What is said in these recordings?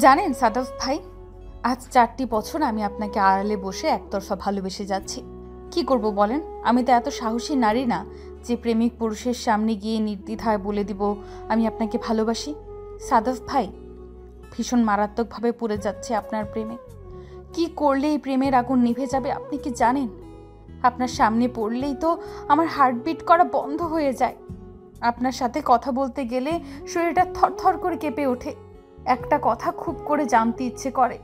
जानें सादाफ भाई, आज ৪টি বছর আমি আপনাকে আড়ালে বসে একতরফা ভালোবেসে যাচ্ছি। কি করব বলেন, আমি তো এত সাহসী নারী না যে প্রেমিক পুরুষের সামনে গিয়ে নির্দ্বিধায় বলে দিব আমি আপনাকে ভালোবাসি। সাদাফ ভাই, ভীষণ মারাত্মকভাবে পুড়ে যাচ্ছে আপনার প্রেমে। কি করলে এই প্রেমের আগুন নিভে যাবে আপনি কি জানেন? আপনার সামনে পড়লেই তো আমার হার্টবিট করা বন্ধ হয়ে যায়। আপনার সাথে কথা বলতে গেলে শরীরটা থরথর করে কেঁপে ওঠে। একটা কথা খুব করে জানতে ইচ্ছে করে,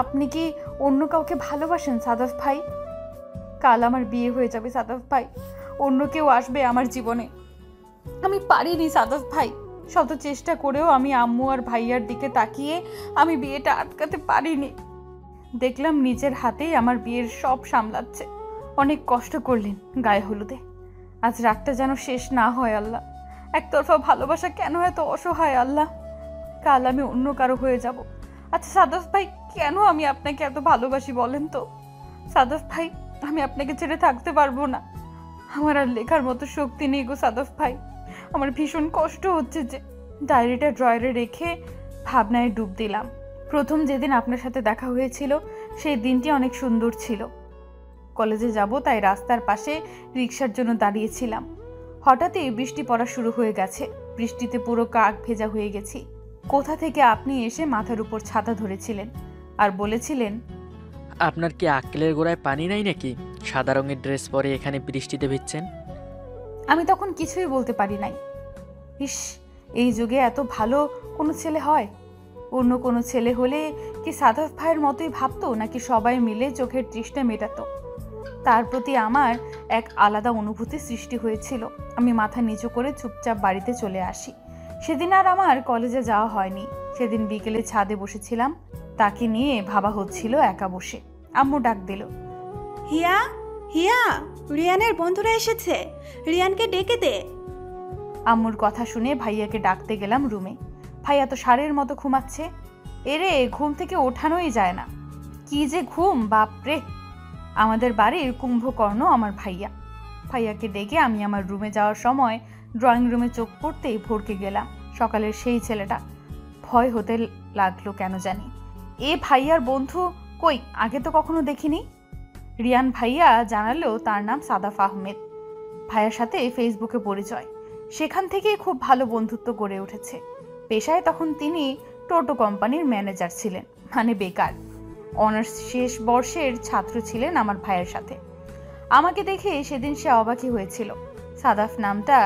আপনি কি অন্য কাউকে ভালোবাসেন সাদাফ ভাই? কাল আমার বিয়ে হয়ে যাবে সাদাফ ভাই, অন্য কেউ আসবে আমার জীবনে। আমি পারিনি সাদাফ ভাই, শত চেষ্টা করেও আমি আম্মু আর ভাইয়ার দিকে তাকিয়ে আমি বিয়েটা আটকাতে পারিনি। দেখলাম নিজের হাতেই আমার বিয়ের সব সামলাচ্ছে। অনেক কষ্ট করলেন গায়ে হলুদে, আজ রাতটা যেন শেষ না হয় আল্লাহ। একতরফা ভালোবাসা কেন এত অসহায় আল্লাহ? কাল আমি অন্য কারো হয়ে যাব। আচ্ছা সাদাফ ভাই, কেন আমি আপনাকে এত ভালোবাসি বলেন তো? সাদাফ ভাই, আমি আপনাকে ছেড়ে থাকতে পারবো না। আমার আর লেখার মতো শক্তি নেই গো সাদাফ ভাই। আমার ভীষণ কষ্ট হচ্ছে যে। ডায়েরিটা ড্রয়ারে রেখে ভাবনায় ডুব দিলাম। প্রথম যেদিন আপনার সাথে দেখা হয়েছিল সেই দিনটি অনেক সুন্দর ছিল। কলেজে যাব তাই রাস্তার পাশে রিক্সার জন্য দাঁড়িয়েছিলাম। হঠাৎই বৃষ্টি পড়া শুরু হয়ে গেছে। বৃষ্টিতে পুরো কাক ভেজা হয়ে গেছি। কোথা থেকে আপনি এসে মাথার উপর ছাতা ধরেছিলেন আর বলেছিলেন, আপনার কি আক্কেলের গোড়ায় পানি নাই নাকি? সাদা রঙের ড্রেস পরে এখানে বৃষ্টিতে ভিজছেন। আমি তখন কিছুই বলতে পারি নাই। ইস, এই যুগে এত ভালো কোনো ছেলে হয়! অন্য কোনো ছেলে হলে কি সাদাফ ভাইয়ের মতোই ভাবতো, নাকি সবাই মিলে চোখের তৃষ্ণা মেটাতো? তার প্রতি আমার এক আলাদা অনুভূতি সৃষ্টি হয়েছিল। আমি মাথা নিচু করে চুপচাপ বাড়িতে চলে আসি। সেদিন আর আমার কলেজে যাওয়া হয়নি। সেদিন বিকেলে ছাদে বসেছিলাম, তাকে নিয়ে ভাবা হচ্ছিল একা বসে। আম্মু ডাক দিল, হিয়া হিয়া, রিয়ানের বন্ধুরা এসেছে, রিয়ানকে ডেকে দে। আম্মুর কথা শুনে ভাইয়াকে ডাকতে গেলাম রুমে। ভাইয়া তো ষাঁড়ের মতো ঘুমাচ্ছে। এরে ঘুম থেকে ওঠানোই যায় না। কি যে ঘুম, বাপরে! আমাদের বাড়ির কুম্ভকর্ণ আমার ভাইয়া। ভাইয়াকে ডেকে আমি আমার রুমে যাওয়ার সময় ড্রয়িং রুমে চোখ পড়তেই ভরকে গেলাম। সকালের সেই ছেলেটা ভয় হতে লাগলো কেন জানি। এ ভাইয়ার বন্ধু কই, আগে তো কখনো দেখিনি। রিয়ান ভাইয়া জানালো তার নাম সাদাফ আহমেদ। ভাইয়ার সাথে ফেসবুকে পরিচয়, সেখান থেকেই খুব ভালো বন্ধুত্ব গড়ে উঠেছে। পেশায় তখন তিনি টোটো কোম্পানির ম্যানেজার ছিলেন, মানে বেকার। অনার্স শেষ বর্ষের ছাত্র ছিলেন আমার ভাইয়ের সাথে। আমাকে দেখে সেদিন সে অবাকই হয়েছিল। সাদাফ নামটা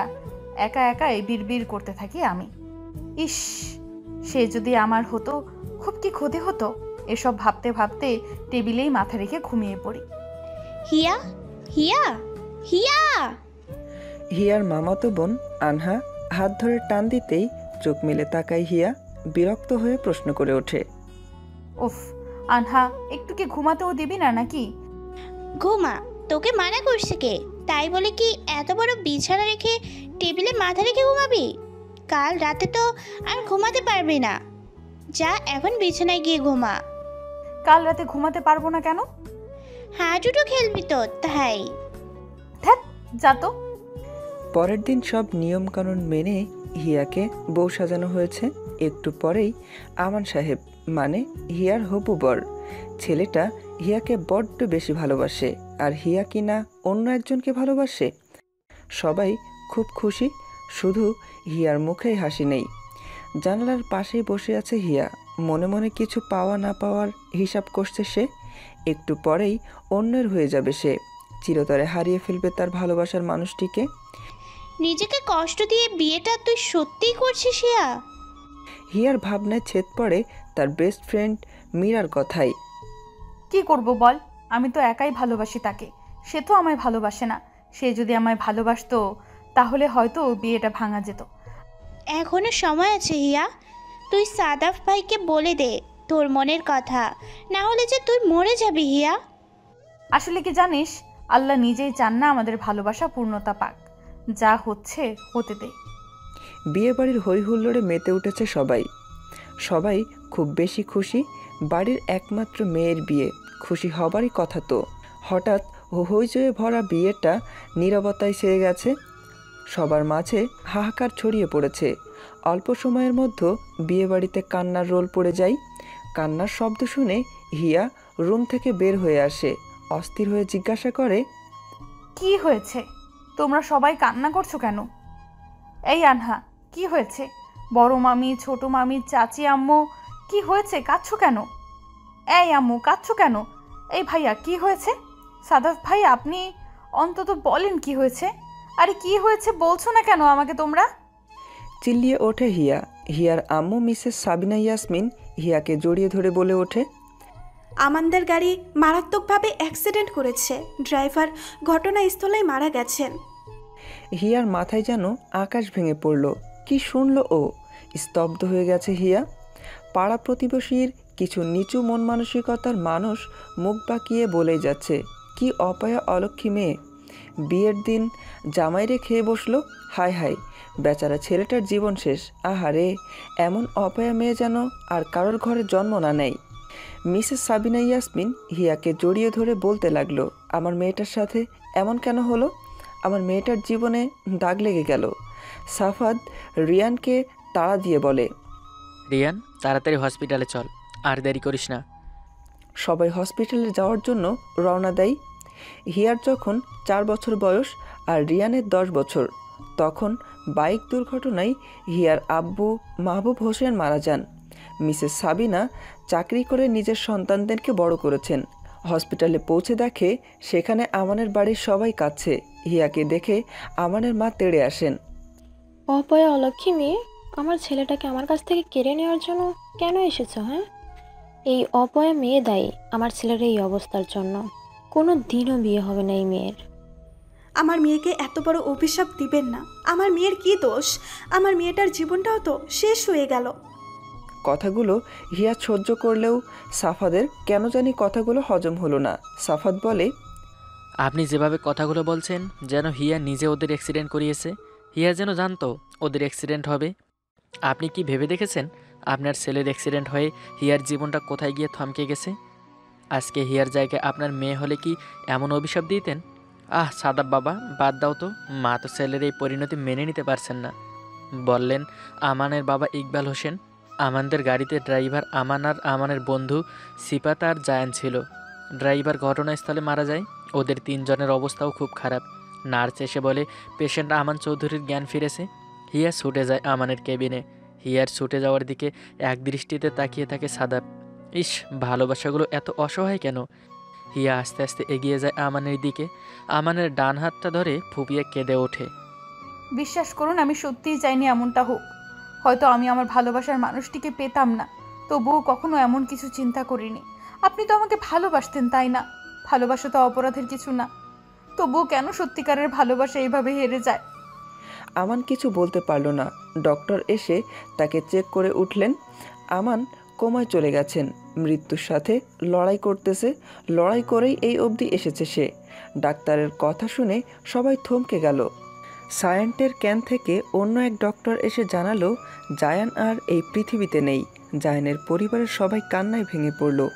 একা একাই বিড়বিড় করতে থাকি আমি। ইস, সে যদি আমার হতো খুব কি ক্ষতি হতো! এসব ভাবতে ভাবতে টেবিলেই মাথা রেখে ঘুমিয়ে পড়ি। হিয়া হিয়া হিয়া! হিয়ার মামাতো বোন আনহা হাত ধরে টান দিতেই চোখ মেলে তাকাই হিয়া। বিরক্ত হয়ে প্রশ্ন করে ওঠে, উফ আনহা, একটু কি ঘুমাতেও দিবি না নাকি? ঘুমা, তোকে মানা করছে কে? তাই বলে কি এত বড় বিছানা রেখে টেবিলে মাথা রেখে ঘুমাবি? কাল রাতে তো আর ঘুমাতে পারবি না, যা এখন বিছানায় গিয়ে ঘুমা। কাল রাতে ঘুমাতে পারবো না কেন? হাজুটো খেলবি তো, তাই। ধ্যাত, যা তো। পরের দিন সব নিয়ম কানুন মেনে হিয়াকে বউ সাজানো হয়েছে। একটু পরেই আমান সাহেব, মানে হিয়ার হবু বর, ছেলেটা হিয়াকে বড্ড বেশি ভালোবাসে। আর হিয়া কিনা অন্য একজনকে ভালোবাসে। সবাই খুব খুশি, শুধু হিয়ার মুখে হাসি নেই। জানলার পাশেই বসে আছে হিয়া, মনে মনে কিছু পাওয়া না পাওয়ার হিসাব করছে সে। একটু পরেই অন্যের হয়ে যাবে সে, চিরতরে হারিয়ে ফেলবে তার ভালোবাসার মানুষটিকে। নিজেকে কষ্ট দিয়ে বিয়েটা তুই সত্যিই করছিস হিয়া? হিয়ার ভাবনায় ছেদ পড়ে তার বেস্ট ফ্রেন্ড মীরার কথাই। কি করব বল, আমি তো একাই ভালোবাসি তাকে, সে তো আমায় ভালোবাসে না। সে যদি আমায় ভালোবাসতো তাহলে হয়তো বিয়েটা ভাঙা যেত। এখনো সময় আছে হিয়া, তুই সাদাফ ভাইকে বলে দে তোর মনের কথা, না হলে যে তুই মরে যাবি হিয়া। আসলে কি জানিস, আল্লাহ নিজেই চান না আমাদের ভালোবাসা পূর্ণতা পাক, যা হচ্ছে হতে দে। বিয়ে বাড়ির হইহুল্লোড়ে মেতে উঠেছে সবাই। সবাই খুব বেশি খুশি, বাড়ির একমাত্র মেয়ের বিয়ে, খুশি হবারই কথা। তো হঠাৎ হইচয়ে ভরা বিয়েটা নীরবতায় ছেয়ে গেছে। সবার মাঝে হাহাকার ছড়িয়ে পড়েছে। अल्प समय मध्य बिएबाड़ीते कान्नार रोल पड़े जाए। कान्नार शब्द शुने हिया रूम थेके बेर होये आसे। अस्थिर होये जिज्ञासा करे, कि होयेछे? तोमरा सबाई कान्ना करछो केन? एई आनहा, कि होयेछे? बड़ो मामी, छोटो मामी, चाची, आम्मू, कि होयेछे? काच्छो केन? एई आम्मू, काच्छो केन? एई भाइया, कि होयेछे? सादाफ भाई, आपनि अंतत बोलेन कि होयेछे? अरे कि होयेछे बोलछो ना केन आमाके तोमरा? चिल्लिए ओठे हिया। हियार आम्मू मिसेस साबिना यासमिन हिया के जड़िए धरे बोले ओठे, आमानदेर गाड़ी मारात्मकभावे एक्सिडेंट करेछे, ड्राइवर घटनास्थलेई मारा गेछेन। हियार माथाय जानो आकाश भेंगे पड़ल। कि शुनल ओ, स्तब्ध हये गेछे हिया। पाड़ा प्रतिवेशीर किछु नीचू मन मानसिकतार मानुष मुख बाकिये बोले जाच्छे, कि अपाया अलक्षी मेये, बियेर दिन जामाइरे खेये बसलो, हाय हाय बेचारा छेलेटार जीवन शेष। आहारे एमन अपाया मेये जेन आर कारोर घरे जन्म ना नेय। मिसेस साबिना यासमिन हियाके जड़िए धरे बोलते लागलो, आमार मेयेटार साथे एमन केन हलो? आमार मेयेटार जीवने दाग लेगे गेल। साफाद रियानके ताड़ा दिए बोले, रियान ताड़ाताड़ी हस्पिटाले चल, आर देरी करिस ना। सबाई हस्पिटाले जाओयार जोन्नो रवना देय। हियार जखन 4 বছর बयस और रियानेर 10 বছर तखन बाइक दुर्घटनाय हियार आब्बू महबूब होसेन मारा जान। मिसेस साबिना चाकरी करे निजेर सन्तानदेरके बड़ो करेछेन। हस्पिटाले पौঁছে देखे सेखाने आमानेर बाड़िर सबाई काछे। हियाके देखे आमानेर मा तेड़े आसेन, অপয়া অলক্ষী মেয়ে, আমার ছেলেটাকে আমার কাছ থেকে কেড়ে নেওয়ার জন্য কেন এসেছো? হ্যাঁ, এই অপয়া মেয়ে দায়ী আমার ছেলের এই অবস্থার জন্য। কোনো দিনও বিয়ে হবে না এই মেয়ের। আমার মেয়েকে এত বড় অভিশাপ দিবেন না। আমার মেয়ের কি দোষ? আমার মেয়েটার জীবনটাও তো শেষ হয়ে গেল। কথাগুলো হিয়া সহ্য করলেও সাফাদের কেন জানি কথাগুলো হজম হলো না। সাফাদ বলে, আপনি যেভাবে কথাগুলো বলছেন যেন হিয়া নিজে ওদের অ্যাক্সিডেন্ট করিয়েছে। हिया जेनो जानतो ओदेर एक्सिडेंट होबे। आपनी कि भेबे देखेछेन आपनार सेलेर एक्सिडेंट हये हियार जीवनटा कोथाय गिये थमके गेछे? आजके हियार जायगाय आपनार मेये हले कि एमन अभिशाप दितेन? आह सादाब बाबा, बाद दाओ तो, मा तो सेलेर एई परिणति मेने निते पारछेन ना। बोललेन आमानेर बाबा इकबाल होसेन, आमानदेर गाड़ीते ड्राइवर आमान आर आमानेर बंधु सिफात आर जायान छिलो। ड्राइवर घटनास्थले मारा जाय। ओदेर तीनजनेर अवस्थाओ खूब खाराप। नार्स एसे बोले पेशेंट आमान चौधुरीर ज्ञान फिरेछे। हिया छुटे जाए आमानेर केबिने। हियार छुटे जाओयार दिके एक दृष्टिते ताकिये थाके सादाब। इश, भालोबासागुलो एत असहाय केन? हिया आस्ते आस्ते एगिये जाए आमानेर दिके। आमानेर डान हातटा धरे फुपिये केंदे ओठे, विश्वास करुन आमि सत्यिई चाइनि एमनटा होक। हयतो आमि आमार भालोबासार मानुषटिके पेताम ना, तबुओ कखनो एमन किछु चिंता करिनि। आपनि तो आमाके भालोबासतेन, ताई ना? भालोबासा तो अपराधेर किछु ना, तबुओ केन सत्यिकारेर भालोबासा एइभावे हेरे जाय? आमान किछु बोलते पारलो ना। डॉक्टर एसे ताके चेक करे उठलेन। आमान कोमाय चले गेछेन, मृत्युर साथे लड़ाई करतेछे। लड़ाई करेई एई अब्धि एसेछे से। डाक्तारेर कथा शुने सबाई थमके गेल। सायेंटेर क्यान थेके अन्य एक डॉक्टर एसे जानालो जायान आर एई पृथिबीते नेई। जायानेर परिवारेर सबाई कान्नाय भेंगे पड़लो।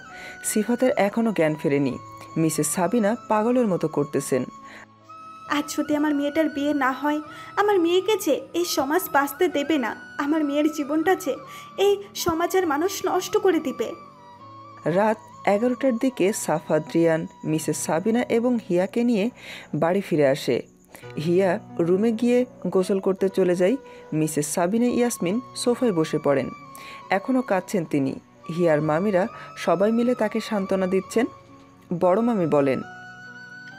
सिफातेर एखोनो ज्ञान फेरेनि। मिसेस साबिना पागलेर मतो करतेছেন। आज যদি আমার মেয়েটার বিয়ে না হয়, আমার মেয়েকে যে এই সমাজ বাঁচতে দেবে না। আমার মেয়ের জীবনটা যে এই সমাজের মানুষ নষ্ট করে দিবে। রাত 11টার দিকে সাফাদ, রিয়ান, মিসেস সাবিনা এবং হিয়াকে নিয়ে বাড়ি ফিরে আসে। হিয়া রুমে গিয়ে গোসল করতে চলে যায়। মিসেস সাবিনা ইয়াসমিন সোফায় বসে পড়েন। এখনো কাঁদছেন তিনি। হিয়ার মামিরা সবাই মিলে তাকে সান্ত্বনা দিচ্ছেন। बड़ मामी बोलेन,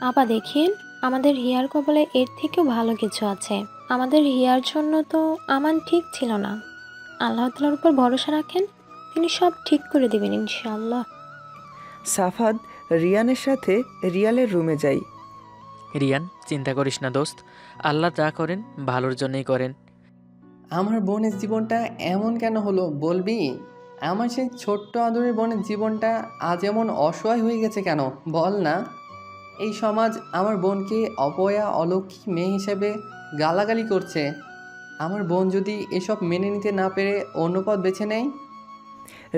आपा देखें आमादेर हियार कपाले एर थेकेओ भालो किछु आछे। आमादेर हियार जोन्नो तो आमान ठीक छिलो ना। आल्लाह ताआलार उपर भरोसा राखें, तिनि सब ठीक करे दिबेन इनशाआल्लाह। साफाद रियानेर साथे रियालेर रूमे जाई। रियान, चिंता करिस ना दोस्त, आल्लाह जा करेन भालोर जोन्नोई करेन। आमार बोनेर जीवनटा एमन केन हलो बोलबी? আমার সেই ছোট্ট আদরের বোনের জীবনটা আজ এমন অসহায় হয়ে গেছে কেন বল না? এই সমাজ আমার বোনকে অপয়া অলক্ষী মেয়ে হিসেবে গালাগালি করছে। আমার বোন যদি এসব মেনে নিতে না পেরে অন্য পথ বেছে নেয়।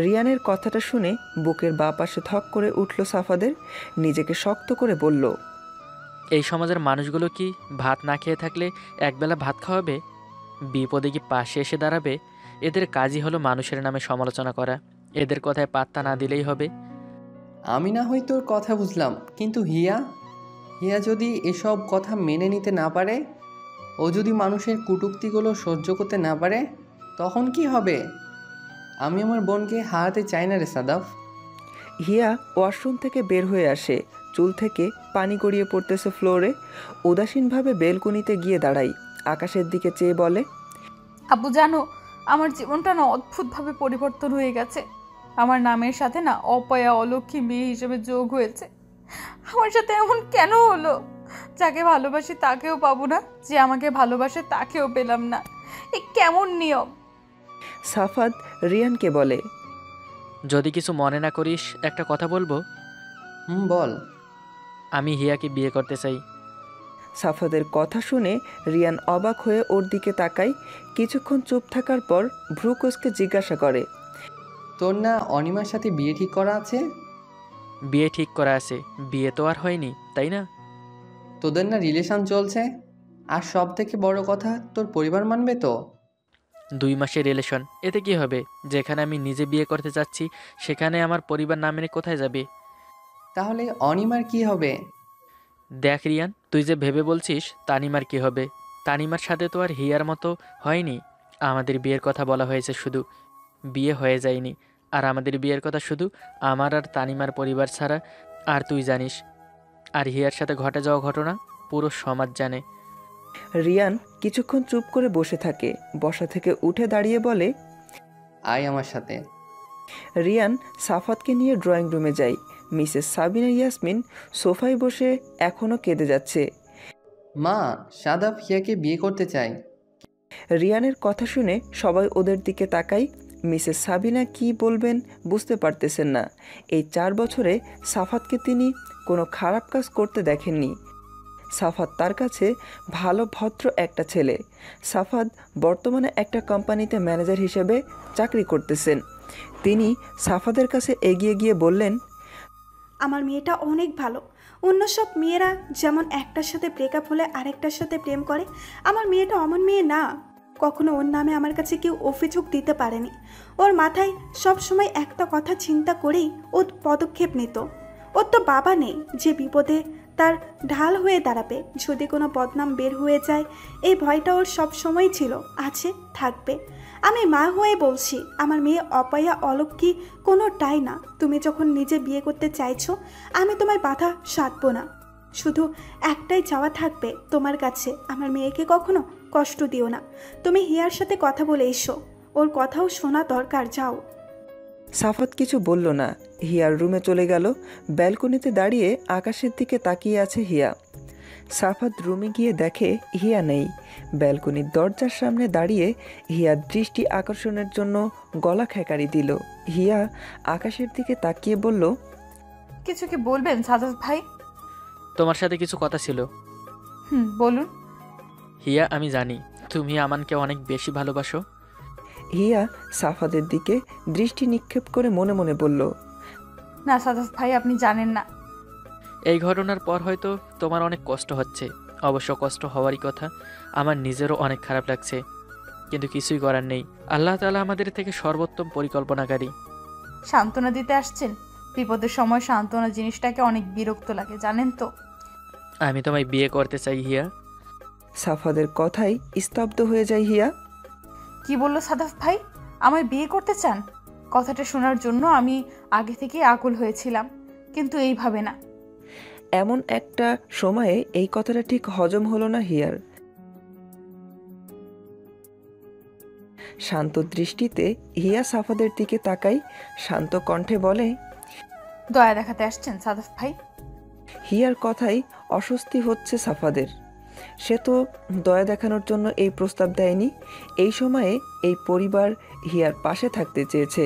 রিয়ানের কথাটা শুনে বুকের বাঁ পাশে থক করে উঠল সাফাদের। নিজেকে শক্ত করে বলল, এই সমাজের মানুষগুলো কি ভাত না খেয়ে থাকলে একবেলা ভাত খাওয়াবে? বিপদে কি পাশে এসে দাঁড়াবে, এদের কাজই হলো মানুষের নামে সমালোচনা করা। এদের কথায় পাত্তা না দিলেই হবে। আমি না হয় তোর কথা বুঝলাম, কিন্তু হিয়া হিয়া যদি এসব কথা মেনে নিতে না পারে, ও যদি মানুষের কটূক্তিগুলো সহ্য করতে না পারে, তখন কি হবে? আমি আমার বোনকে হারাতে চাই না রে সাদাফ। হিয়া ওয়াশরুম থেকে বের হয়ে আসে, চুল থেকে পানি গড়িয়ে পড়তেছে ফ্লোরে। উদাসীনভাবে বেলকনিতে গিয়ে দাঁড়াই, আকাশের দিকে চেয়ে বলে, আপু জানো, আমার জীবনটা না অদ্ভুতভাবে পরিবর্তন হয়ে গেছে। আমার নামের সাথে না অপয়া অলক্ষ্মী মেয়ে হিসেবে যোগ হয়েছে। আমার সাথে এমন কেন হলো? যাকে ভালোবাসি তাকেও পাবো না, যে আমাকে ভালোবাসে তাকেও পেলাম না, এ কেমন নিয়ম? সাফাত রিয়ানকে বলে, যদি কিছু মনে না করিস একটা কথা বলবো। বল। আমি হিয়াকে বিয়ে করতে চাই। সাফাতের কথা শুনে রিয়ান অবাক হয়ে ওর দিকে তাকায়। কিছুক্ষণ চুপ থাকার পর ভ্রুকুচকে জিজ্ঞাসা করে, তোর না অনিমার সাথে বিয়ে ঠিক করা আছে? বিয়ে ঠিক করা আছে, বিয়ে তো আর হয়নি, তাই না? তোদের না রিলেশন চলছে, আর সব থেকে বড় কথা তোর পরিবার মানবে তো? 2 মাসের রিলেশন, এতে কি হবে? যেখানে আমি নিজে বিয়ে করতে চাচ্ছি সেখানে আমার পরিবার না মেনে কোথায় যাবে? তাহলে অনিমার কি হবে? দেখ রিয়ান, তুই যে ভেবে বলছিস তানিমার কি হবে, তানিমার সাথে তো আর হিয়ার মতো হয়নি। আমাদের বিয়ের কথা বলা হয়েছে, শুধু বিয়ে হয়ে যায়নি। আর আমাদের বিয়ের কথা শুধু আমার আর তানিমার পরিবার ছাড়া আর তুই জানিস, আর হিয়ার সাথে ঘটে যাওয়া ঘটনা পুরো সমাজ জানে। রিয়ান কিছুক্ষণ চুপ করে বসে থাকে, বসা থেকে উঠে দাঁড়িয়ে বলে, আয় আমার সাথে। রিয়ান সাফাতকে নিয়ে ড্রয়িং রুমে যায়। মিসেস সাবিনা ইয়াসমিন সোফায় বসে এখনও কেঁদে যাচ্ছে। মা, সাদাফ হিয়াকে বিয়ে করতে চায়। রিয়ানের কথা শুনে সবাই ওদের দিকে তাকায়। মিসেস সাবিনা কি বলবেন বুঝতে পারতেছেন না। এই 4 বছরে সাফাতকে তিনি কোনো খারাপ কাজ করতে দেখেননি। সাফাত তার কাছে ভালো ভদ্র একটা ছেলে। সাফাত বর্তমানে একটা কোম্পানিতে ম্যানেজার হিসেবে চাকরি করতেছেন। তিনি সাফাতের কাছে এগিয়ে গিয়ে বললেন, আমার মেয়েটা অনেক ভালো। অন্য সব মেয়েরা যেমন একটার সাথে ব্রেকআপ হলে আরেকটার সাথে প্রেম করে, আমার মেয়েটা অমন মেয়ে না। কখনো ওর নামে আমার কাছে কেউ অভিযোগ দিতে পারেনি। ওর মাথায় সবসময় একটা কথা চিন্তা করেই ও পদক্ষেপ নিত। ওর তো বাবা নেই যে বিপদে তার ঢাল হয়ে দাঁড়াবে, যদি কোনো বদনাম বের হয়ে যায়, এই ভয়টা ওর সবসময় ছিল, আছে, থাকবে। আমি মা হয়ে বলছি, আমার মেয়ে অপয়া অলক্ষ্মী কোনোটাই না। তুমি যখন নিজে বিয়ে করতে চাইছো, আমি তোমায় বাধা সাধবো না। শুধু একটাই চাওয়া থাকবে তোমার কাছে, আমার মেয়েকে কখনো কষ্ট দিও না। তুমি হিয়ার সাথে কথা বলে এসো, ওর কথাও শোনা দরকার। যাও। সাফাত কিছু বলল না, হিয়ার রুমে চলে গেল। ব্যালকনিতে দাঁড়িয়ে আকাশের দিকে তাকিয়ে আছে হিয়া। সাফাত রুমে গিয়ে দেখে হিয়া নেই। ব্যালকনির দরজার সামনে দাঁড়িয়ে হিয়ার দৃষ্টি আকর্ষণের জন্য গলা খেকারি দিল। হিয়া আকাশের দিকে তাকিয়ে বলল, কিছু কি বলবেন সাদাত ভাই? তোমার সাথে কিছু কথা ছিল। বলুন। হিয়া, আমি জানি তুমি আমানকে অনেক বেশি ভালোবাসো। হিয়া সাফাতের দিকে দৃষ্টি নিক্ষেপ করে মনে মনে বলল, না সাদাত ভাই, আপনি জানেন না। এই ঘটনার পর হয়তো তোমার অনেক কষ্ট হচ্ছে, অবশ্য কষ্ট হওয়ারই কথা। আমার নিজেরও অনেক খারাপ লাগছে, কিন্তু কিছুই করার নেই। আল্লাহ তাআলা আমাদের থেকে সর্বোত্তম পরিকল্পনাকারী। সান্ত্বনা দিতে আসছেন? বিপদের সময় সান্ত্বনা জিনিসটাকে অনেক বিরক্ত লাগে, জানেন তো। আমি তোমায় বিয়ে করতে চাই হিয়া। সাফাদের কথাই স্তব্ধ হয়ে যায় হিয়া। কি বলল সাদাফ ভাই? আমায় বিয়ে করতে চান? কথাটা শোনার জন্য আমি আগে থেকে আকুল হয়েছিলাম, কিন্তু এইভাবে না। এমন একটা সময়ে এই কথাটা ঠিক হজম হলো না হিয়ার। শান্ত দৃষ্টিতে হিয়া সাফাদের দিকে তাকাই, শান্ত কণ্ঠে বলে, দয়া দেখাতে আসছেন সাদাফ ভাই। হিয়ার কথাই অস্বস্তি হচ্ছে সাফাদের। সে তো দয়া দেখানোর জন্য এই প্রস্তাব দেয়নি। এই সময়ে এই পরিবার হিয়ার পাশে থাকতে চেয়েছে।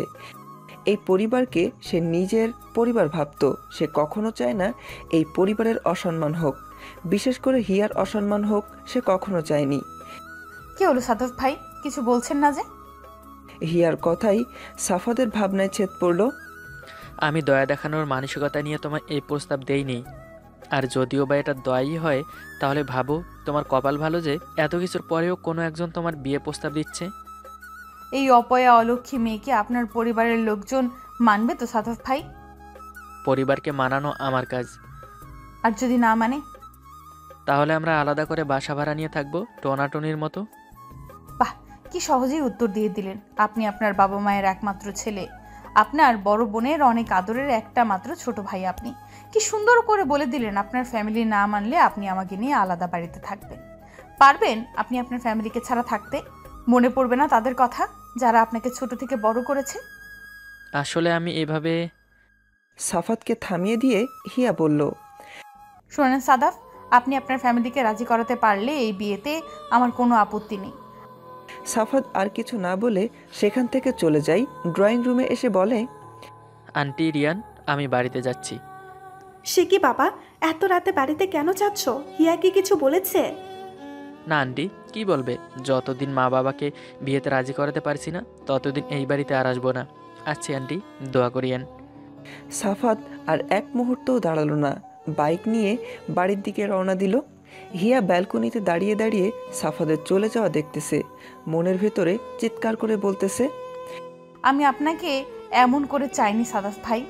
এই পরিবারকে সে নিজের পরিবার ভাবত। সে কখনো চায় না এই পরিবারের অসম্মান হোক, বিশেষ করে হিয়ার অসম্মান হোক সে কখনো চায়নি। কি হলো সাদাত ভাই, কিছু বলছেন না যে? হিয়ার কথাই সাফাদের ভাবনায় ছেদ পড়ল। আমি দয়া দেখানোর মানসিকতা নিয়ে তোমায় এই প্রস্তাব দেইনি। আর যদিও বা এটা দয়াই হয় তাহলে ভাবো তোমার কপাল ভালো যে এত কিছুর পরেও কোনো একজন তোমার বিয়ে প্রস্তাব দিচ্ছে। এই অপয়া অলক্ষী মেয়েকে আপনার পরিবারের লোকজন মানবে তো সাতফ ভাই? পরিবারকে মানানো আমার কাজ, আর যদি না মানে তাহলে আমরা আলাদা করে বাসা ভাড়া নিয়ে থাকবো টোনাটনির মতো। বাহ, কি সহজেই উত্তর দিয়ে দিলেন। আপনি আপনার বাবা মায়ের একমাত্র ছেলে, আপনার বড় বোনের অনেক আদরের একটা মাত্র ছোট ভাই আপনি। কি সুন্দর করে বলে দিলেন আপনার ফ্যামিলি না মানলে আপনি আমাকে নিয়ে আলাদা বাড়িতে থাকবেন। পারবেন আপনি আপনার ফ্যামিলিকে ছাড়া থাকতে? মনে পড়বে না তাদের কথা যারা আপনাকে ছোট থেকে বড় করেছে? আসলে আমি এভাবে সাফাতকে থামিয়ে দিয়ে হিয়া বলল, শোনেন সাদাফ, আপনি আপনার ফ্যামিলিকে রাজি করাতে পারলে এই বিয়েতে আমার কোনো আপত্তি নেই। সাফাত আর কিছু না বলে সেখান থেকে চলে যায়। ড্রয়িং রুমে এসে বলে, আন্টি রিয়ান আমি বাড়িতে যাচ্ছি। সে কি বাবা, এত রাতে বাড়িতে কেন যাচ্ছ? হিয়া কি কিছু বলেছে? না আন্টি, কি বলবে, যতদিন মা বাবাকে বিয়েতে রাজি করাতে পারছি না ততদিন এই বাড়িতে আর আসবো না। আচ্ছা আন্টি, দোয়া করিয়েন। সাফাত আর এক মুহূর্তও দাঁড়ালো না, বাইক নিয়ে বাড়ির দিকে রওনা দিল। হিয়া ব্যালকনিতে দাঁড়িয়ে দাঁড়িয়ে সাফাদের চলে যাওয়া দেখতেছে, মনের ভেতরে চিৎকার করে বলতেছে, আমি আপনাকে এমন করে চাইনি সাদাফ ভাই,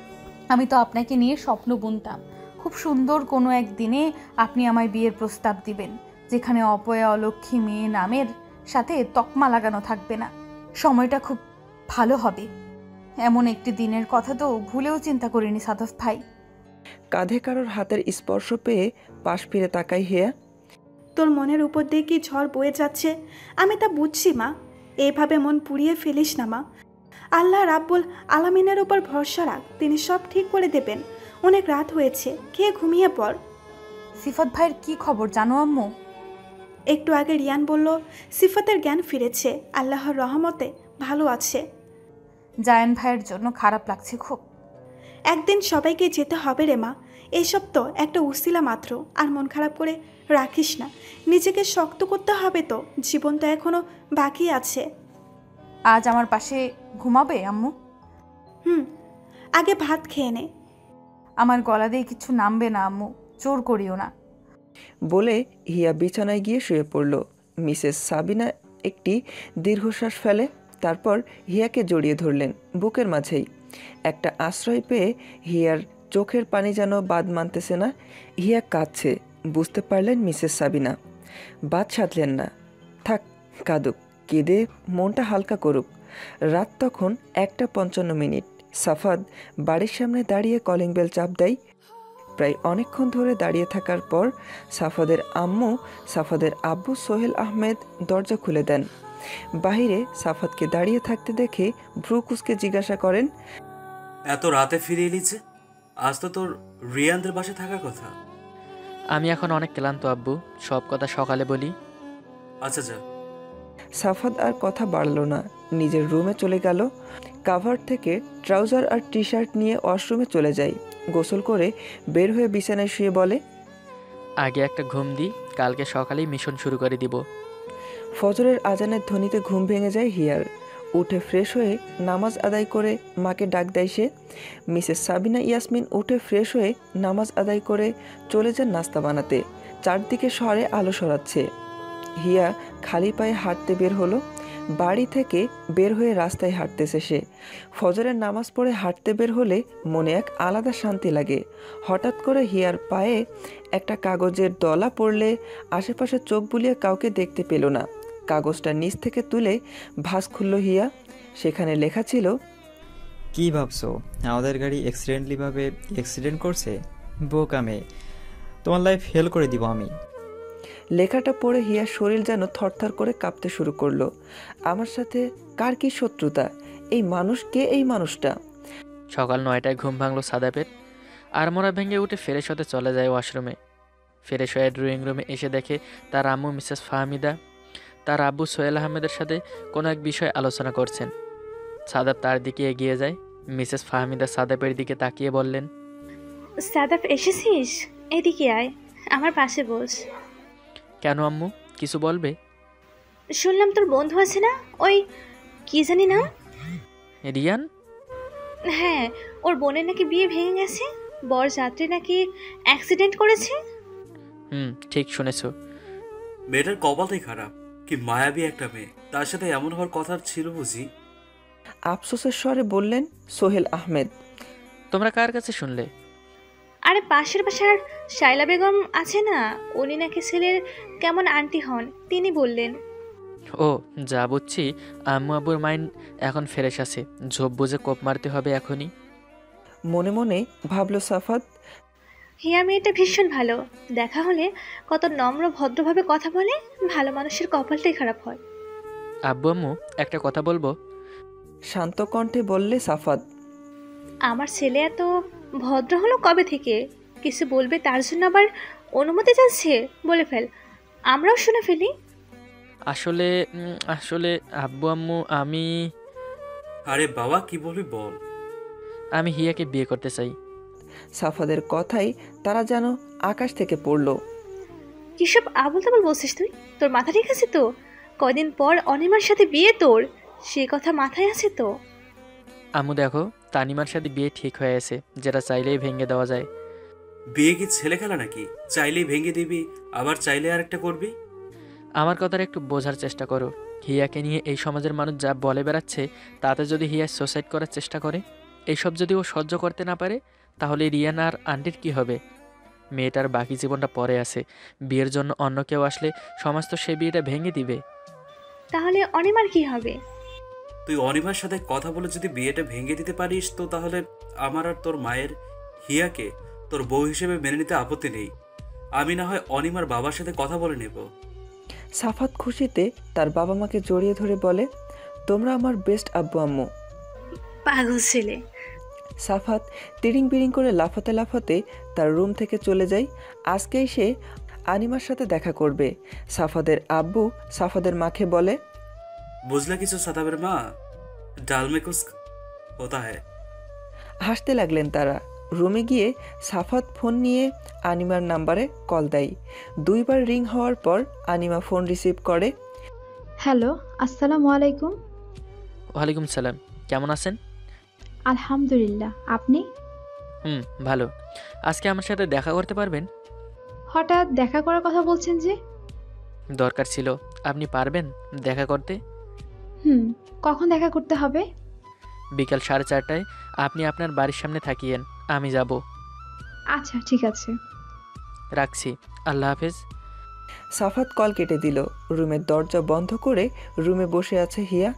আমি তো আপনাকে নিয়ে স্বপ্ন বুনতাম। খুব সুন্দর কোনো এক দিনে আপনি আমায় বিয়ের প্রস্তাব দিবেন, যেখানে অপয়া অলক্ষী মেয়ে নামের সাথে তকমা লাগানো থাকবে না, সময়টা খুব ভালো হবে। এমন একটি দিনের কথা তো ভুলেও চিন্তা করিনি সাদাফ ভাই। কাঁধে কারোর হাতের স্পর্শ পেয়ে পাশ ফিরে তাকাই হিয়া। তোর মনের উপর দিয়ে কি ঝড় বয়ে যাচ্ছে আমি তা বুঝছি মা, এইভাবে মন পুড়িয়ে ফেলিস না মা। আল্লাহ রাব্বুল আলামিনের উপর ভরসা রাখ, তিনি সব ঠিক করে দেবেন। অনেক রাত হয়েছে, খেয়ে ঘুমিয়ে পড়। সিফাত ভাইয়ের কি খবর জানো আম্মু? একটু আগে রিয়ান বলল সিফাতের জ্ঞান ফিরেছে, আল্লাহর রহমতে ভালো আছে। জায়ান ভাইয়ের জন্য খারাপ লাগছে খুব। একদিন সবাইকে যেতে হবে রে মা, এইসব তো একটা উসিলা মাত্র, আর মন খারাপ করে রাখিস না, নিজেকে শক্ত করতে হবে তো, জীবন তো এখনো বাকি আছে। আজ আমার পাশে ঘুমাবে আম্মু? হুম, আগে ভাত খেয়ে নে। আমার গলা দিয়ে কিছু নামবে না আম্মু, জোর করিও না। বলে হিয়া বিছানায় গিয়ে শুয়ে পড়ল। মিসেস সাবিনা একটি দীর্ঘশ্বাস ফেলে, তারপর হিয়াকে জড়িয়ে ধরলেন বুকের মাঝেই। একটা আশ্রয় পেয়ে হিয়ার চোখের পানি যেন বাদ মানতেছে না, হিয়া কাঁদছে বুঝতে পারলেন মিসেস সাবিনা। বাদ সাধলেন না, থাক কাঁদুক, কেঁদে মনটা হালকা করুক। রাত তখন 1:55। সাফাদ বাড়ির সামনে দাঁড়িয়ে কলিং বেল চাপ দেয়। প্রায় অনেকক্ষণ ধরে দাঁড়িয়ে থাকার পর সাফাদের আম্মু সাফাদের আব্বু সোহেল আহমেদ দরজা খুলে দেন। বাহিরে সাফাতকে দাঁড়িয়ে থাকতে দেখে ভ্রুকুসকে জিজ্ঞাসা করেন, এত রাতে ফিরে এলি যে? আজ তো তোর রিয়ানদের বাসায় থাকার কথা। আমি এখন অনেক ক্লান্ত আব্বু, সব কথা সকালে বলি। আচ্ছা যা। সাফাত আর কথা বাড়লো না, নিজের রুমে চলে গেল। কাভার থেকে ট্রাউজার আর টি শার্ট নিয়ে ওয়াশরুমে চলে যায়। গোসল করে বের হয়ে বিছানায় শুয়ে বলে, আগে একটা ঘুম দিই, কালকে সকালেই মিশন শুরু করে দিব। ফজরের আজানের ধ্বনিতে ঘুম ভেঙে যায় হিয়ার। উঠে ফ্রেশ হয়ে নামাজ আদায় করে মাকে ডাক দেয় সে। মিসেস সাবিনা ইয়াসমিন উঠে ফ্রেশ হয়ে নামাজ আদায় করে চলে যান নাস্তা বানাতে। চারদিকে সরে আলো সরাচ্ছে। হিয়া খালি পায়ে হাঁটতে বের হলো। বাড়ি থেকে বের হয়ে রাস্তায় হাঁটতেছে সে। ফজরের নামাজ পড়ে হাঁটতে বের হলে মনে এক আলাদা শান্তি লাগে। হঠাৎ করে হিয়ার পায়ে একটা কাগজের দলা পড়লে আশেপাশে চোখ বুলিয়ে কাউকে দেখতে পেল না। কাগজটা নিচ থেকে তুলে ভাঁজ খুলল হিয়া। সেখানে লেখা ছিল, কি ভাবছো আমাদের গাড়ি অ্যাক্সিডেন্টলিভাবে অ্যাক্সিডেন্ট করছে? বোকামে, তোমার লাইফ হেল করে দিব আমি। লেখাটা পড়ে হিয়ার শরীর যেন থরথর করে কাঁপতে শুরু করলো। আমার সাথে কার কি শত্রুতা? এই মানুষ কে? এই মানুষটা? সকাল 9টায় ঘুম ভাঙলো সাদাপের। আরমোরা ভেঙে উঠে ফ্রেশ হতে চলে যায় ওয়াশরুমে। ফ্রেশ হয়ে ড্রয়িং রুমে এসে দেখে তার আম্মু মিসেস ফাহমিদা তার আব্বু সোহেল আহমেদের সাথে কোনো এক বিষয়ে আলোচনা করছেন। সাদাপ তার দিকে এগিয়ে যায়। মিসেস ফাহমিদা সাদাপের দিকে তাকিয়ে বললেন, সাদাপ এসেছিস? এদিকে আয়, আমার পাশে বস। কেন আম্মু, কিছু বলবে? শুনলাম তোর বন্ধু আছে না, ওই কি জানি নাম, রিয়ান? হ্যাঁ, ওর বোনের নাকি বিয়ে ভেঙে গেছে। বরযাত্রী নাকি অ্যাক্সিডেন্ট করেছে। ঠিক শুনেছো, মেয়েটার কপালটাই খারাপ। কি মায়াবী একটা মেয়ে, তার সাথে এমন হওয়ার কথা ছিল বুঝি? আফসোসের স্বরে বললেন সোহেল আহমেদ। তোমরা কার কাছে শুনলে? আরে পাশের বাসার শায়লা বেগম আছে না, উনি নাকি ছেলের কেমন আন্টি হন, তিনি বললেন। ও, যা বুঝছি আম্মু আব্বুর মাইন্ড এখন ফ্রেশ আছে, ঝোপ বুঝে কোপ মারতে হবে এখনই, মনে মনে ভাবলো সাফাত। হিয়া মেয়েটা ভীষণ ভালো, দেখা হলে কত নম্র ভদ্রভাবে কথা বলে, ভালো মানুষের কপালটাই খারাপ হয়। আব্বু আম্মু একটা কথা বলবো, শান্ত কণ্ঠে বললে সাফাত। আমার ছেলে এত ভদ্র হলো কবে থেকে? কিছু বলবে তার জন্য আবার অনুমতি চাইছে? বলে ফেল, আমরাও শুনে ফেলি। আসলে আব্বু আম্মু আমি... আরে বাবা কি বলবি বল। আমি হিয়াকে বিয়ে করতে চাই। সাফাদের কথাই তারা যেন আকাশ থেকে পড়লো। কিসব আবল তাবল বলছিস তুই? তোর মাথা ঠিক আছে তো? কদিন পর অনিমার সাথে বিয়ে, তোর সে কথা মাথায় আছে তো? আম্মু দেখো, তানিমার সাথে বিয়ে ঠিক হয়ে আছে, যেটা চাইলেই ভেঙে দেওয়া যায়। বিয়ে কি ছেলে খেলা নাকি? চাইলেই ভেঙে দিবি, আবার চাইলে আরেকটা করবি। আমার কথাটা একটু বোঝার চেষ্টা করো, হিয়াকে নিয়ে এই সমাজের মানুষ যা বলে বেড়াচ্ছে, তাতে যদি হিয়া সুইসাইড করার চেষ্টা করে, এইসব যদি ও সহ্য করতে না পারে, তাহলে রিয়ান আর আন্টির কী হবে? মেয়েটার বাকি জীবনটা পরে আছে, বিয়ের জন্য অন্য কেউ আসলে সমাজ তো সে বিয়েটা ভেঙে দিবে। তাহলে অনিমার কি হবে? তুই অনিমার সাথে কথা বলে যদি বিয়েটা ভেঙে দিতে পারিস তো, তাহলে আমার আর তোর মায়ের হিয়াকে তোর বউ হিসেবে মেনে নিতে আপত্তি নেই। আমি না হয় অনিমার বাবার সাথে কথা বলে নেব। সাফাত খুশিতে তার বাবা মাকে জড়িয়ে ধরে বলে, তোমরা আমার বেস্ট আব্বু আম্মু। পাগল ছেলে। সাফাত তিড়িং বিড়িং করে লাফাতে লাফাতে তার রুম থেকে চলে যায়। আজকেই সে আনিমার সাথে দেখা করবে। সাফাদের আব্বু সাফাদের মাকে বলে, বুঝলা কিছু সাতাবের মা, ডাল মে কুছ হোতা হ্যায়। হাসতে লাগলেন তারা। রুমে গিয়ে সাফাত ফোন নিয়ে আনিমার নাম্বারে কল দেয়। দুইবার রিং হওয়ার পর আনিমা ফোন রিসিভ করে। হ্যালো, আসসালামু আলাইকুম। ওয়ালাইকুম সালাম, কেমন আছেন? আলহামদুলিল্লাহ, আপনি? ভালো। আজকে আমার সাথে দেখা করতে পারবেন? হঠাৎ দেখা করার কথা বলছেন যে? দরকার ছিল। আপনি পারবেন দেখা করতে? কখন দেখা করতে হবে? বিকাল 4:30টায় আপনি আপনার বাড়ির সামনে থাকিয়েন, আমি যাব। আচ্ছা ঠিক আছে, রাখছি, আল্লাহ হাফেজ। সাফাত কল কেটে দিল। রুমের দরজা বন্ধ করে রুমে বসে আছে হিয়া।